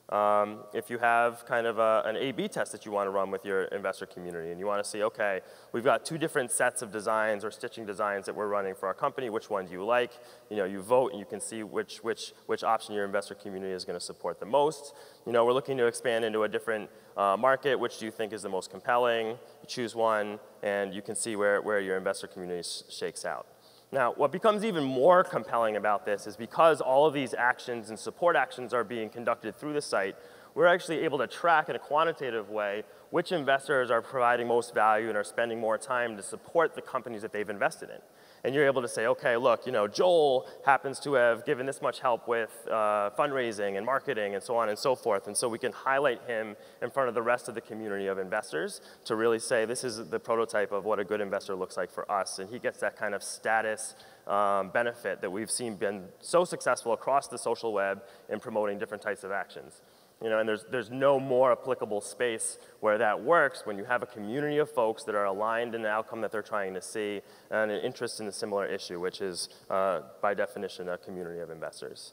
Um, if you have kind of a, an A B test that you want to run with your investor community and you want to see, okay, we've got two different sets of designs or stitching designs that we're running for our company, which one do you like? You know, you vote and you can see which, which, which option your investor community is going to support the most. You know, we're looking to expand into a different uh, market, which do you think is the most compelling? You choose one and you can see where, where your investor community sh- shakes out. Now, what becomes even more compelling about this is because all of these actions and support actions are being conducted through the site, we're actually able to track in a quantitative way which investors are providing most value and are spending more time to support the companies that they've invested in. And you're able to say, okay, look, you know, Joel happens to have given this much help with uh, fundraising and marketing and so on and so forth. And so we can highlight him in front of the rest of the community of investors to really say, this is the prototype of what a good investor looks like for us. And he gets that kind of status um, benefit that we've seen been so successful across the social web in promoting different types of actions. You know, and there's, there's no more applicable space where that works when you have a community of folks that are aligned in the outcome that they're trying to see and an interest in a similar issue, which is, uh, by definition, a community of investors.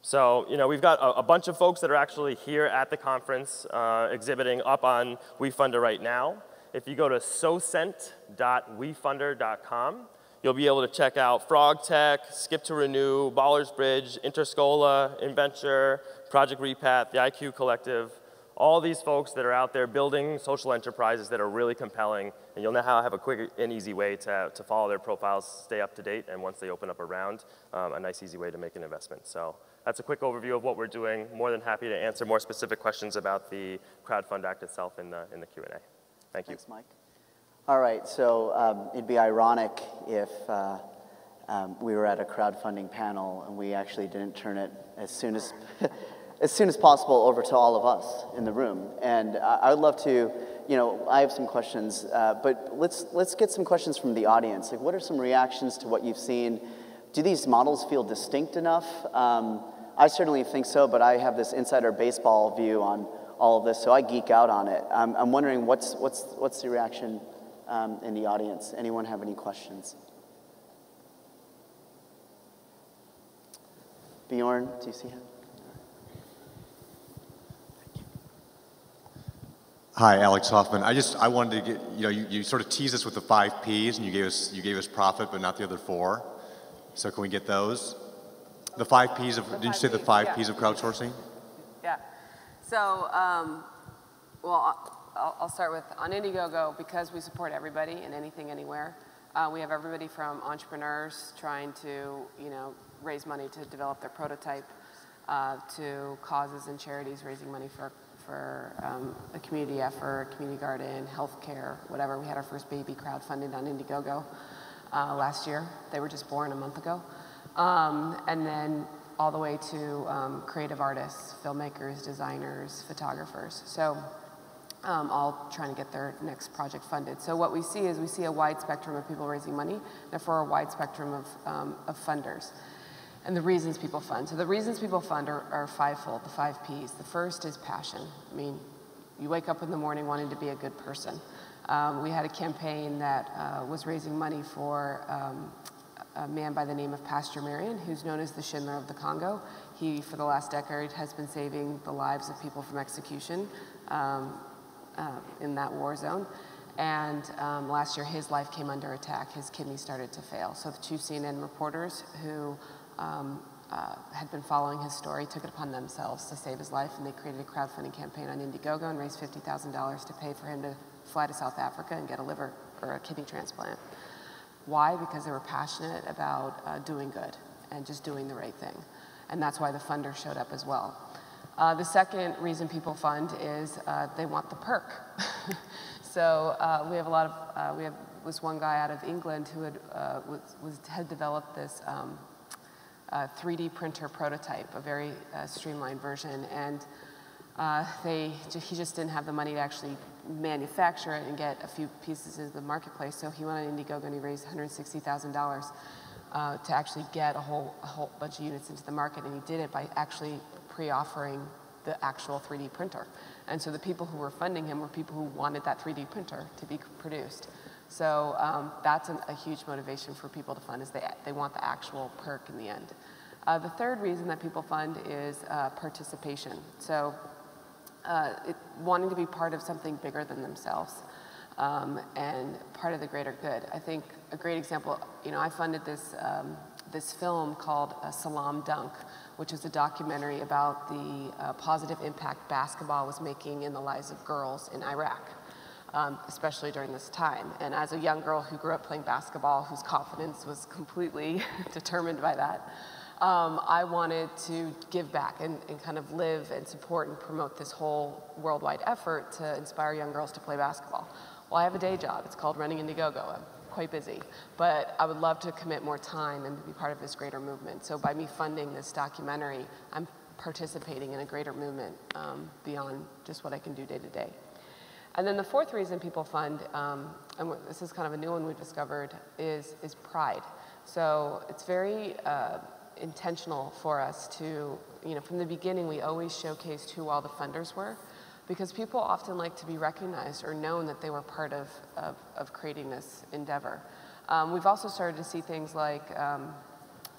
So, you know, we've got a, a bunch of folks that are actually here at the conference uh, exhibiting up on WeFunder right now. If you go to socent dot wefunder dot com, you'll be able to check out Frog Tech, Skip to Renew, Ballers Bridge, Interscola, Inventure, Project Repath, the I Q Collective, all these folks that are out there building social enterprises that are really compelling, and you'll now have a quick and easy way to, to follow their profiles, stay up to date, and once they open up a round, um, a nice easy way to make an investment. So that's a quick overview of what we're doing. More than happy to answer more specific questions about the Crowdfund Act itself in the, in the Q and A. Thank you. Thanks, Mike. All right, so um, it'd be ironic if uh, um, we were at a crowdfunding panel and we actually didn't turn it as soon as, as soon as possible over to all of us in the room. And uh, I would love to, you know, I have some questions, uh, but let's let's get some questions from the audience. Like, what are some reactions to what you've seen? Do these models feel distinct enough? Um, I certainly think so, but I have this insider baseball view on all of this, so I geek out on it. I'm, I'm wondering what's what's what's the reaction. Um, in the audience. Anyone have any questions? Bjorn, do you see him? Thank you. Hi, Alex Hoffman. I just, I wanted to get, you know, you, you sort of teased us with the five Ps and you gave us, you gave us profit, but not the other four. So can we get those? The five Ps of, did you say the five Ps of crowdsourcing? Yeah. So, um, well, I'll start with, on Indiegogo, because we support everybody and anything, anywhere, uh, we have everybody from entrepreneurs trying to, you know, raise money to develop their prototype, uh, to causes and charities raising money for, for um, a community effort, community garden, healthcare, whatever. We had our first baby crowdfunded on Indiegogo uh, last year. They were just born a month ago. Um, and then all the way to um, creative artists, filmmakers, designers, photographers. So. Um, all trying to get their next project funded. So what we see is we see a wide spectrum of people raising money, therefore a wide spectrum of, um, of funders. And the reasons people fund. So the reasons people fund are, are fivefold, the five Ps. The first is passion. I mean, you wake up in the morning wanting to be a good person. Um, we had a campaign that uh, was raising money for um, a man by the name of Pastor Marion, who's known as the Schindler of the Congo. He, for the last decade, has been saving the lives of people from execution. Um, Uh, in that war zone, and um, last year his life came under attack. His kidneys started to fail. So the two C N N reporters who um, uh, had been following his story took it upon themselves to save his life, and they created a crowdfunding campaign on Indiegogo and raised fifty thousand dollars to pay for him to fly to South Africa and get a liver or a kidney transplant. Why? Because they were passionate about uh, doing good and just doing the right thing, and that's why the funder showed up as well. Uh, the second reason people fund is uh, they want the perk. So uh, we have a lot of, uh, we have this one guy out of England who had, uh, was, was, had developed this um, uh, three D printer prototype, a very uh, streamlined version. And Uh, they, he just didn't have the money to actually manufacture it and get a few pieces into the marketplace. So he went on Indiegogo and he raised one hundred sixty thousand dollars uh, to actually get a whole, a whole bunch of units into the market. And he did it by actually pre-offering the actual three D printer. And so the people who were funding him were people who wanted that three D printer to be produced. So um, that's an, a huge motivation for people to fund, is they, they want the actual perk in the end. Uh, the third reason that people fund is uh, participation. So uh, it, wanting to be part of something bigger than themselves um, and part of the greater good. I think a great example, you know, I funded this, um, this film called uh, Salam Dunk, which is a documentary about the uh, positive impact basketball was making in the lives of girls in Iraq. Um, especially during this time. And as a young girl who grew up playing basketball, whose confidence was completely determined by that, um, I wanted to give back and, and kind of live and support and promote this whole worldwide effort to inspire young girls to play basketball. Well, I have a day job. It's called running Indiegogo. I'm quite busy, but I would love to commit more time and be part of this greater movement. So by me funding this documentary, I'm participating in a greater movement um, beyond just what I can do day to day. And then the fourth reason people fund, um, and this is kind of a new one we've discovered, is, is pride. So it's very uh, intentional for us to, you know, from the beginning we always showcased who all the funders were, because people often like to be recognized or known that they were part of, of, of creating this endeavor. Um, we've also started to see things like, um,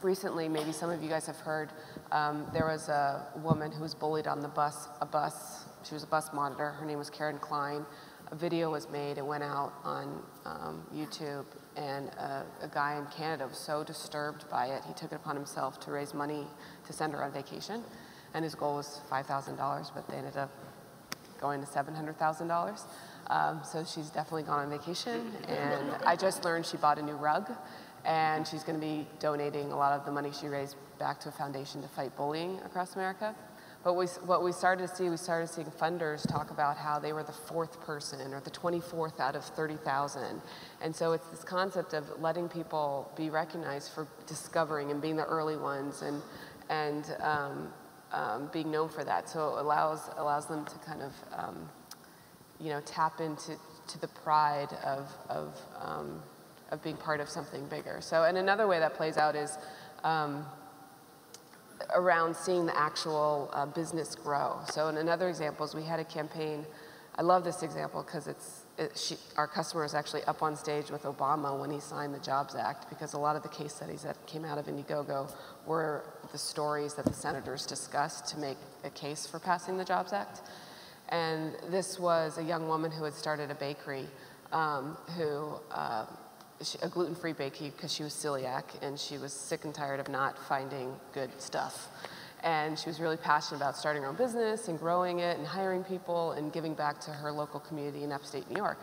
recently, maybe some of you guys have heard, um, there was a woman who was bullied on the bus, a bus, she was a bus monitor. Her name was Karen Klein. A video was made. It went out on um, YouTube, and a, a guy in Canada was so disturbed by it, he took it upon himself to raise money to send her on vacation, and his goal was five thousand dollars, but they ended up going to seven hundred thousand dollars. Um, so she's definitely gone on vacation, and I just learned she bought a new rug, and she's going to be donating a lot of the money she raised back to a foundation to fight bullying across America. But we, what we started to see, we started seeing funders talk about how they were the fourth person or the twenty-fourth out of thirty thousand. And so it's this concept of letting people be recognized for discovering and being the early ones and, and um, um, being known for that. So it allows, allows them to kind of, um, you know, tap into to the pride of, of, um, of being part of something bigger. So, and another way that plays out is, um, around seeing the actual uh, business grow. So in another example is we had a campaign. I love this example because it's it, she, our customer is actually up on stage with Obama when he signed the JOBS Act, because a lot of the case studies that came out of Indiegogo were the stories that the senators discussed to make a case for passing the JOBS Act. And this was a young woman who had started a bakery, um, who uh, a gluten-free bakery, because she was celiac and she was sick and tired of not finding good stuff. And she was really passionate about starting her own business and growing it and hiring people and giving back to her local community in upstate New York.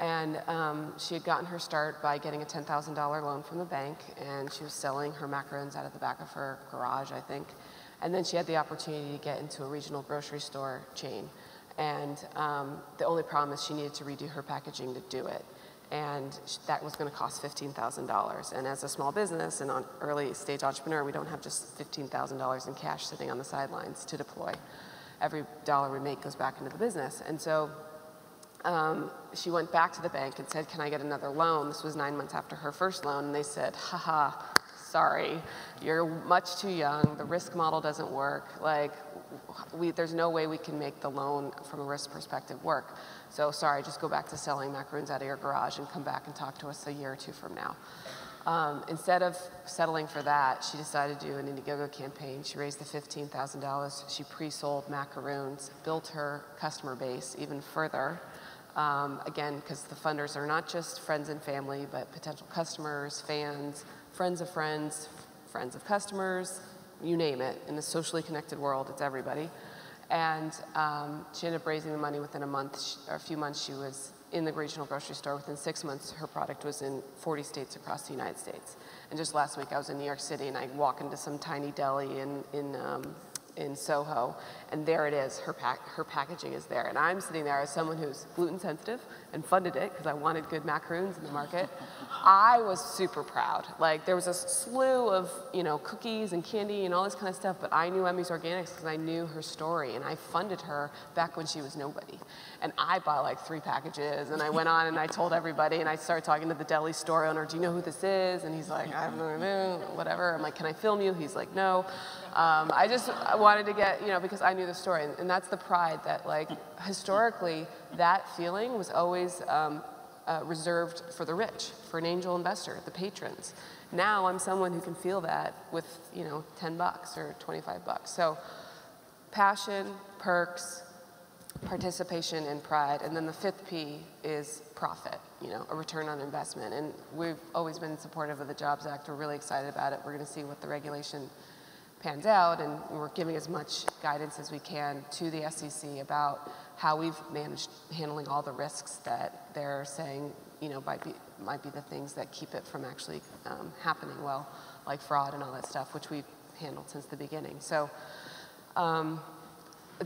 And um, she had gotten her start by getting a ten thousand dollar loan from the bank, and she was selling her macarons out of the back of her garage, I think. And then she had the opportunity to get into a regional grocery store chain. And um, the only problem is she needed to redo her packaging to do it. And that was going to cost fifteen thousand dollars. And as a small business and an early stage entrepreneur, we don't have just fifteen thousand dollars in cash sitting on the sidelines to deploy. Every dollar we make goes back into the business. And so um, she went back to the bank and said, can I get another loan? This was nine months after her first loan. And they said, haha, sorry, you're much too young. The risk model doesn't work. Like, we, there's no way we can make the loan from a risk perspective work. So sorry, just go back to selling macaroons out of your garage and come back and talk to us a year or two from now. Um, instead of settling for that, she decided to do an Indiegogo campaign. She raised the fifteen thousand dollars. She pre-sold macaroons, built her customer base even further. Um, again, because the funders are not just friends and family, but potential customers, fans, friends of friends, friends of customers, you name it. In the socially connected world, it's everybody. And um, she ended up raising the money within a month, she, or a few months, she was in the regional grocery store. Within six months, her product was in forty states across the United States. And just last week, I was in New York City, and I walked into some tiny deli in, in, um, in Soho, and there it is, her, pack, her packaging is there. And I'm sitting there as someone who's gluten sensitive and funded it because I wanted good macaroons in the market. I was super proud. Like, there was a slew of, you know, cookies and candy and all this kind of stuff, but I knew Emmy's Organics because I knew her story, and I funded her back when she was nobody. And I bought like three packages, and I went on and I told everybody, and I started talking to the deli store owner, do you know who this is? And he's like, I don't know, whatever. I'm like, can I film you? He's like, no. Um, I just I wanted to get, you know, because I knew the story, and, and that's the pride that, like, historically, that feeling was always um, uh, reserved for the rich, for an angel investor, the patrons. Now I'm someone who can feel that with, you know, ten bucks or twenty-five bucks. So passion, perks, participation, and pride. And then the fifth P is profit, you know, a return on investment. And we've always been supportive of the JOBS Act. We're really excited about it. We're going to see what the regulation pans out, and we're giving as much guidance as we can to the S E C about how we've managed handling all the risks that they're saying, you know, might be, might be the things that keep it from actually um, happening well, like fraud and all that stuff, which we've handled since the beginning. So um,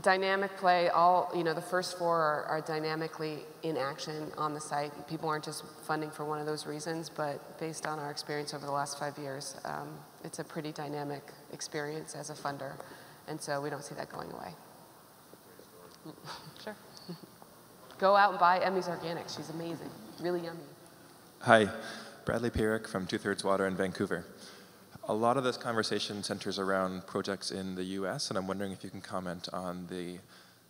dynamic play, all, you know, the first four are, are dynamically in action on the site. People aren't just funding for one of those reasons, but based on our experience over the last five years, um, it's a pretty dynamic experience as a funder, and so we don't see that going away. Sure. Go out and buy Emmy's Organics. She's amazing. Really yummy. Hi. Bradley Pyrick from Two Thirds Water in Vancouver. A lot of this conversation centers around projects in the U S, and I'm wondering if you can comment on the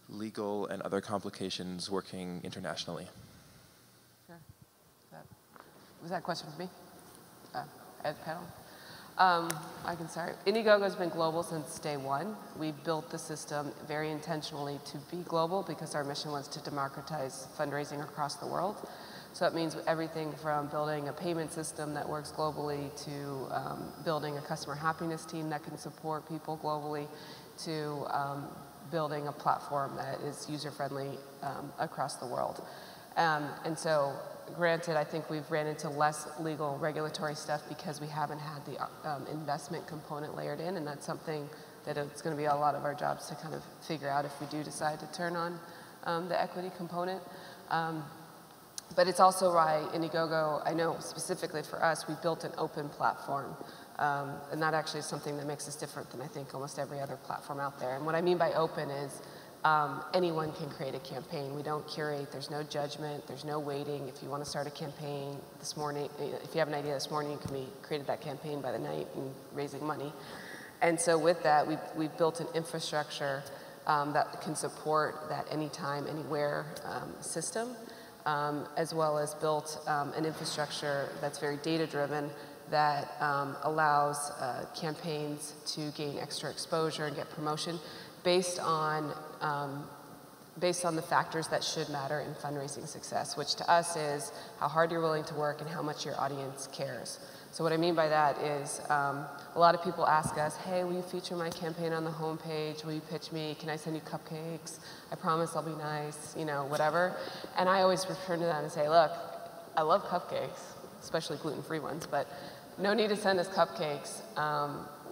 legal and other complications working internationally. Sure. That, was that a question for me? Uh, Ed Peddle? Um, I can start. Indiegogo's been global since day one. We built the system very intentionally to be global because our mission was to democratize fundraising across the world. So it means everything from building a payment system that works globally to um, building a customer happiness team that can support people globally to um, building a platform that is user-friendly um, across the world. Um, and so, granted, I think we've ran into less legal regulatory stuff because we haven't had the um, investment component layered in, and that's something that it's going to be a lot of our jobs to kind of figure out if we do decide to turn on um, the equity component. Um, but it's also why Indiegogo, I know specifically for us, we built an open platform, um, and that actually is something that makes us different than I think almost every other platform out there. And what I mean by open is Um, anyone can create a campaign. We don't curate. There's no judgment. There's no waiting. If you want to start a campaign this morning, if you have an idea this morning, you can be created that campaign by the night and raising money. And so with that, we we built an infrastructure um, that can support that anytime, anywhere um, system, um, as well as built um, an infrastructure that's very data-driven that um, allows uh, campaigns to gain extra exposure and get promotion based on, um, based on the factors that should matter in fundraising success, which to us is how hard you're willing to work and how much your audience cares. So what I mean by that is um, a lot of people ask us, hey, will you feature my campaign on the homepage? Will you pitch me? Can I send you cupcakes? I promise I'll be nice, you know, whatever. And I always return to that and say, look, I love cupcakes, especially gluten-free ones, but no need to send us cupcakes. Um,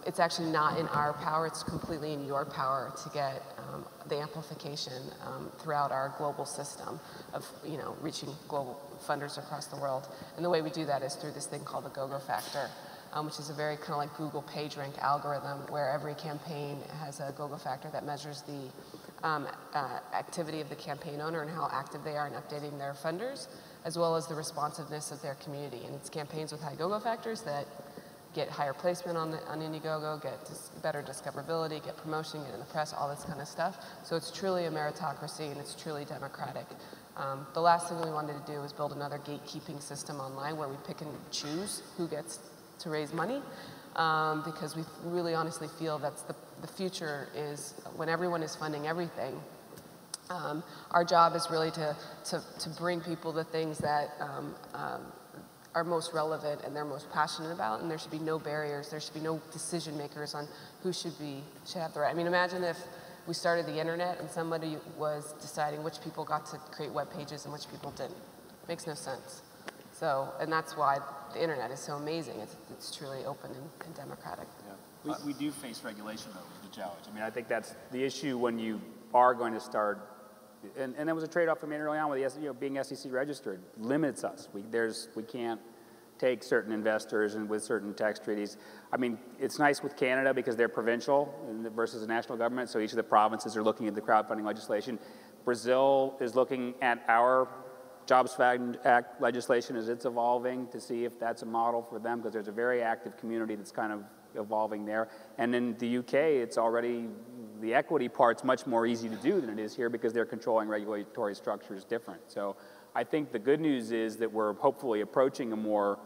It's actually not in our power, it's completely in your power to get um, the amplification um, throughout our global system of, you know, reaching global funders across the world. And the way we do that is through this thing called the Gogo Factor, um, which is a very kind of like Google PageRank algorithm where every campaign has a Gogo Factor that measures the um, uh, activity of the campaign owner and how active they are in updating their funders, as well as the responsiveness of their community. And it's campaigns with high Gogo Factors that get higher placement on, the, on Indiegogo, get dis better discoverability, get promotion, get in the press, all this kind of stuff. So it's truly a meritocracy and it's truly democratic. Um, the last thing we wanted to do was build another gatekeeping system online where we pick and choose who gets to raise money um, because we really honestly feel that's the, the future is when everyone is funding everything. Um, our job is really to, to, to bring people the things that um, um, are most relevant and they're most passionate about, and there should be no barriers, there should be no decision makers on who should be, should have the right. I mean, imagine if we started the internet and somebody was deciding which people got to create web pages and which people didn't. It makes no sense. So, and that's why the internet is so amazing. It's, it's truly open and, and democratic. Yeah. We, we do face regulation, though, is the challenge. I mean, I think that's the issue when you are going to start, and, and that was a trade-off we made early on with the, you know, being S E C registered limits us. We, there's, we can't take certain investors and with certain tax treaties. I mean, it's nice with Canada because they're provincial versus the national government, so each of the provinces are looking at the crowdfunding legislation. Brazil is looking at our JOBS Act legislation as it's evolving to see if that's a model for them, because there's a very active community that's kind of evolving there. And in the U K, it's already, the equity part's much more easy to do than it is here because they're controlling regulatory structures different. So I think the good news is that we're hopefully approaching a more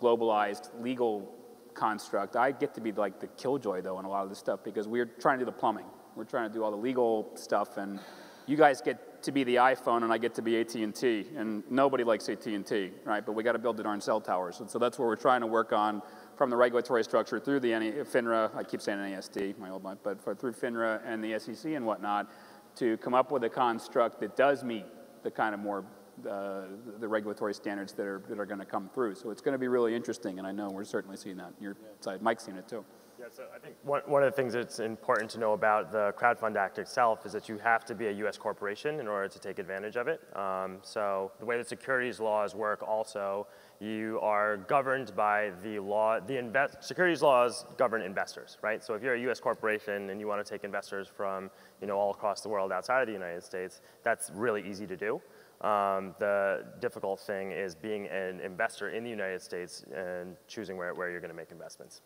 globalized legal construct. I get to be like the killjoy, though, in a lot of this stuff because we're trying to do the plumbing. We're trying to do all the legal stuff, and you guys get to be the iPhone, and I get to be A T and T, and nobody likes A T and T, right? But we got to build our own cell towers, and so that's what we're trying to work on, from the regulatory structure through the FINRA, I keep saying N A S D, my old one, but for, through FINRA and the S E C and whatnot, to come up with a construct that does meet the kind of more uh, the regulatory standards that are that are going to come through. So it's going to be really interesting, and I know we're certainly seeing that on your yeah. side. Mike's seen it too. Yeah, so I think one, one of the things that's important to know about the Crowdfund Act itself is that you have to be a U S corporation in order to take advantage of it. Um, so the way that securities laws work also, you are governed by the law, the invest, securities laws govern investors, right? So if you're a U S corporation and you want to take investors from, you know, all across the world outside of the United States, that's really easy to do. Um, the difficult thing is being an investor in the United States and choosing where, where you're going to make investments.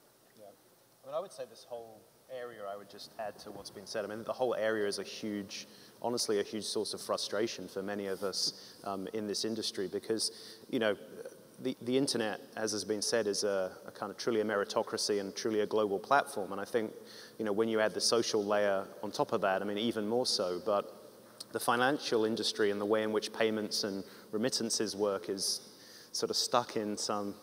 I mean, I would say this whole area, I would just add to what's been said. I mean, the whole area is a huge, honestly, a huge source of frustration for many of us um, in this industry because, you know, the, the internet, as has been said, is a, a kind of truly a meritocracy and truly a global platform. And I think, you know, when you add the social layer on top of that, I mean, even more so. But the financial industry and the way in which payments and remittances work is sort of stuck in some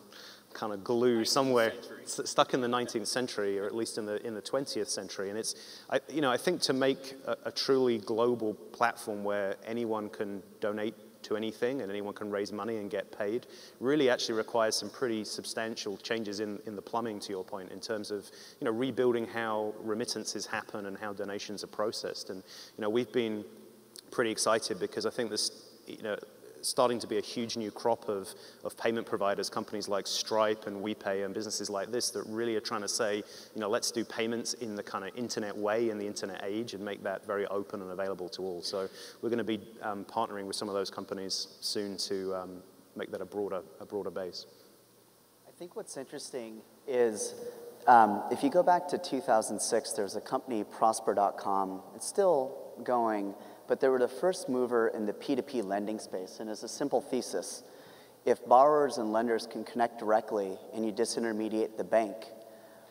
kind of glue somewhere, stuck in the nineteenth century, or at least in the in the twentieth century. And it's, I, you know, I think to make a, a truly global platform where anyone can donate to anything and anyone can raise money and get paid really actually requires some pretty substantial changes in, in the plumbing, to your point, in terms of, you know, rebuilding how remittances happen and how donations are processed. And, you know, we've been pretty excited because I think this, you know, starting to be a huge new crop of, of payment providers, companies like Stripe and WePay and businesses like this that really are trying to say, you know, let's do payments in the kind of internet way, in the internet age, and make that very open and available to all. So we're going to be um, partnering with some of those companies soon to um, make that a broader, a broader base. I think what's interesting is um, if you go back to two thousand six, there's a company, Prosper dot com, it's still going, but they were the first mover in the P two P lending space. And it's a simple thesis. If borrowers and lenders can connect directly and you disintermediate the bank,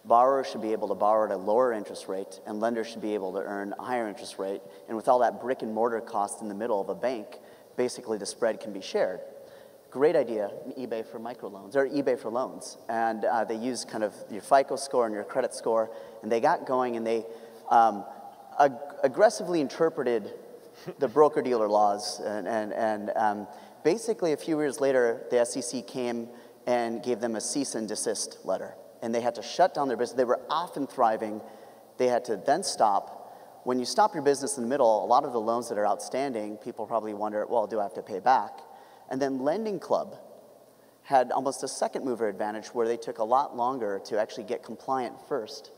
borrowers should be able to borrow at a lower interest rate and lenders should be able to earn a higher interest rate. And with all that brick and mortar cost in the middle of a bank, basically the spread can be shared. Great idea, eBay for microloans, or eBay for loans. And uh, they used kind of your FICO score and your credit score, and they got going and they um, ag aggressively interpreted the broker-dealer laws, and, and, and um, basically a few years later, the S E C came and gave them a cease and desist letter, and they had to shut down their business. They were off and thriving. They had to then stop. When you stop your business in the middle, a lot of the loans that are outstanding, people probably wonder, well, do I have to pay back? And then Lending Club had almost a second mover advantage where they took a lot longer to actually get compliant first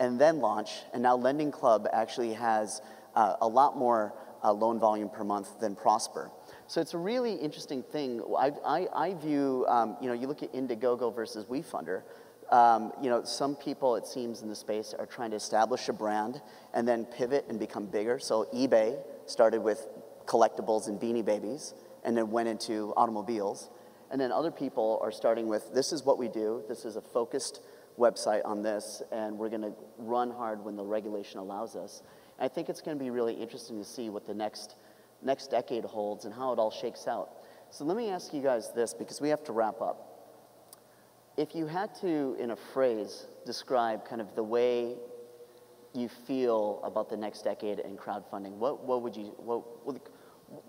and then launch, and now Lending Club actually has uh, a lot more Uh, loan volume per month than Prosper. So it's a really interesting thing. I, I, I view, um, you know, you look at Indiegogo versus WeFunder. Um, you know, some people, it seems, in the space are trying to establish a brand and then pivot and become bigger. So eBay started with collectibles and Beanie Babies and then went into automobiles. And then other people are starting with, this is what we do. This is a focused website on this, and we're going to run hard when the regulation allows us. I think it's going to be really interesting to see what the next, next decade holds and how it all shakes out. So let me ask you guys this, because we have to wrap up. If you had to, in a phrase, describe kind of the way you feel about the next decade in crowdfunding, what, what, would, you, what,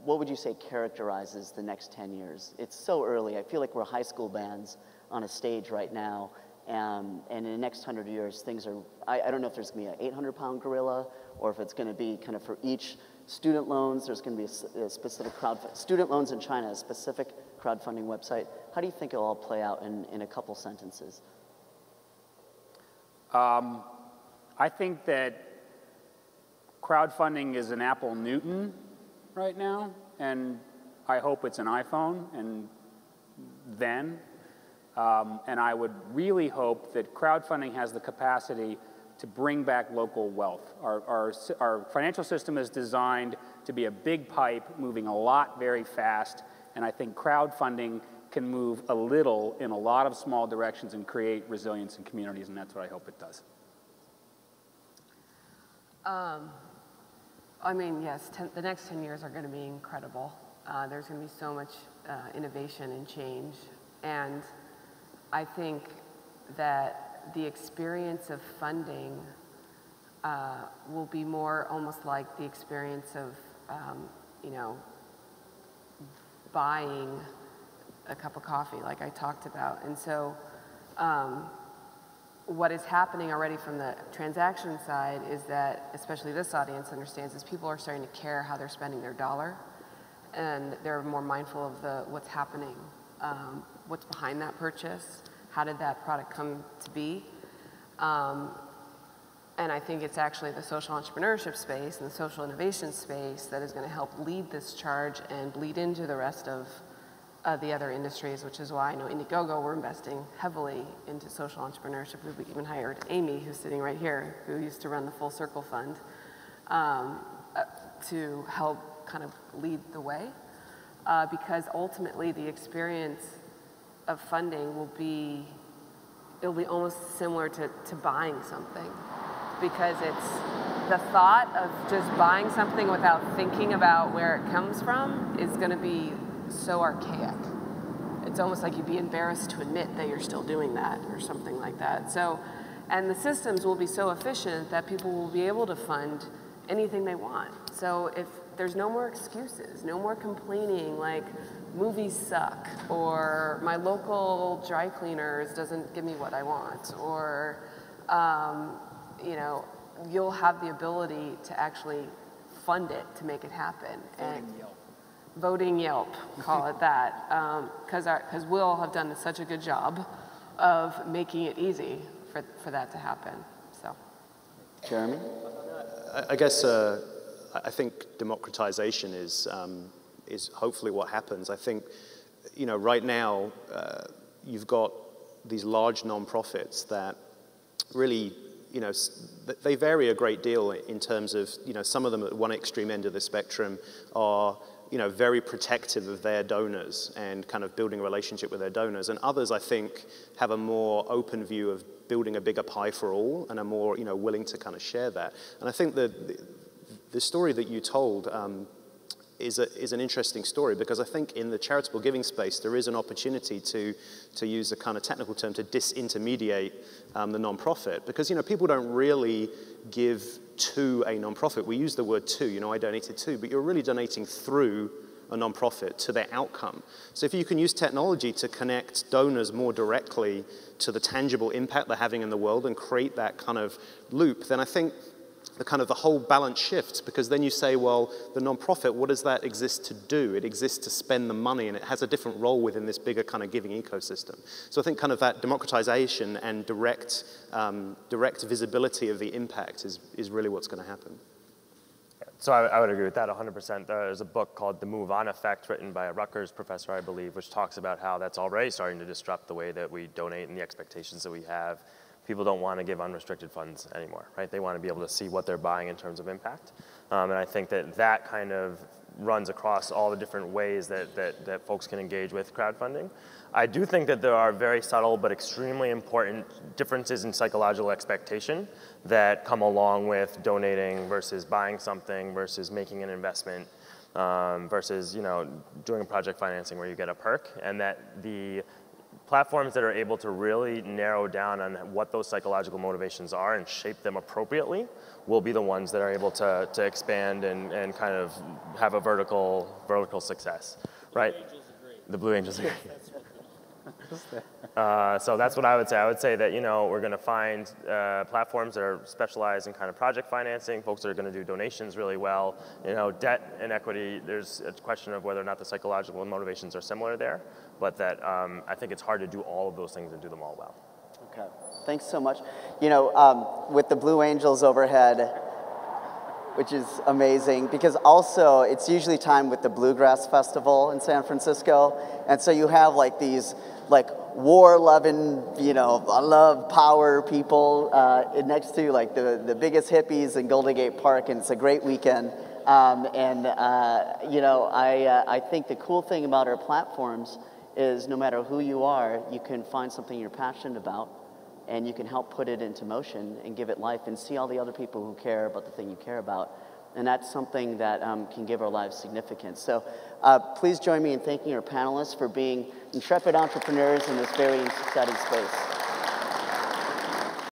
what would you say characterizes the next ten years? It's so early. I feel like we're high school bands on a stage right now Um, and in the next hundred years, things are, I, I don't know if there's gonna be an eight hundred pound gorilla or if it's gonna be kind of for each student loans, there's gonna be a, a specific crowd, student loans in China, a specific crowdfunding website. How do you think it'll all play out in, in a couple sentences? Um, I think that crowdfunding is an Apple Newton right now, and I hope it's an iPhone and then. Um, and I would really hope that crowdfunding has the capacity to bring back local wealth. Our, our, our financial system is designed to be a big pipe moving a lot very fast, and I think crowdfunding can move a little in a lot of small directions and create resilience in communities, and that's what I hope it does. Um, I mean, yes, ten, the next ten years are going to be incredible. Uh, there's going to be so much uh, innovation and change, and I think that the experience of funding uh, will be more almost like the experience of, um, you know, buying a cup of coffee, like I talked about. And so um, what is happening already from the transaction side is that, especially this audience understands, is people are starting to care how they're spending their dollar, and they're more mindful of the what's happening. Um, what's behind that purchase, how did that product come to be. Um, and I think it's actually the social entrepreneurship space and the social innovation space that is going to help lead this charge and bleed into the rest of uh, the other industries, which is why I know Indiegogo, we're investing heavily into social entrepreneurship. We've even hired Amy, who's sitting right here, who used to run the Full Circle Fund, um, uh, to help kind of lead the way, uh, because ultimately the experience of funding will be, it'll be almost similar to, to buying something, because it's the thought of just buying something without thinking about where it comes from is going to be so archaic. It's almost like you'd be embarrassed to admit that you're still doing that or something like that. So, and the systems will be so efficient that people will be able to fund anything they want. So if there's no more excuses, no more complaining like movies suck, or my local dry cleaners doesn't give me what I want, or um, you know, you'll have the ability to actually fund it to make it happen. Voting and Yelp. Voting Yelp, call it that, because um, because we'll have done such a good job of making it easy for for that to happen. So, Jeremy, I, I guess uh, I think democratization is. Um, is hopefully what happens. I think, you know, right now, uh, you've got these large nonprofits that really, you know, they vary a great deal in terms of, you know, some of them at one extreme end of the spectrum are, you know, very protective of their donors and kind of building a relationship with their donors. And others, I think, have a more open view of building a bigger pie for all and are more, you know, willing to kind of share that. And I think the, the story that you told, um, Is, a, is an interesting story, because I think in the charitable giving space there is an opportunity to, to use a kind of technical term, to disintermediate um, the nonprofit, because, you know, people don't really give to a nonprofit. We use the word to, you know, I donated to, but you're really donating through a nonprofit to their outcome. So if you can use technology to connect donors more directly to the tangible impact they're having in the world and create that kind of loop, then I think the kind of the whole balance shifts, because then you say, well, the nonprofit, what does that exist to do? It exists to spend the money, and it has a different role within this bigger kind of giving ecosystem. So I think kind of that democratization and direct, um, direct visibility of the impact is, is really what's going to happen. So I, I would agree with that one hundred percent. There's a book called The Move On Effect, written by a Rutgers professor, I believe, which talks about how that's already starting to disrupt the way that we donate and the expectations that we have. People don't want to give unrestricted funds anymore, right? They want to be able to see what they're buying in terms of impact. Um, and I think that that kind of runs across all the different ways that, that, that folks can engage with crowdfunding. I do think that there are very subtle but extremely important differences in psychological expectation that come along with donating versus buying something versus making an investment um, versus, you know, doing a project financing where you get a perk, and that the platforms that are able to really narrow down on what those psychological motivations are and shape them appropriately will be the ones that are able to, to expand and, and kind of have a vertical, vertical success, right? The Blue Angels agree. The Blue Angels agree. Uh, so that's what I would say. I would say that, you know, we're going to find uh, platforms that are specialized in kind of project financing, folks that are going to do donations really well. You know, debt and equity, there's a question of whether or not the psychological motivations are similar there, but that um, I think it's hard to do all of those things and do them all well. Okay. Thanks so much. You know, um, with the Blue Angels overhead, which is amazing, because also it's usually time with the Bluegrass Festival in San Francisco, and so you have like these like war-loving, you know, love power people uh, next to like the, the biggest hippies in Golden Gate Park, and it's a great weekend. Um, and uh, you know, I, uh, I think the cool thing about our platforms is no matter who you are, you can find something you're passionate about, and you can help put it into motion and give it life and see all the other people who care about the thing you care about. And that's something that um, can give our lives significance. So uh, please join me in thanking our panelists for being intrepid entrepreneurs in this very exciting space.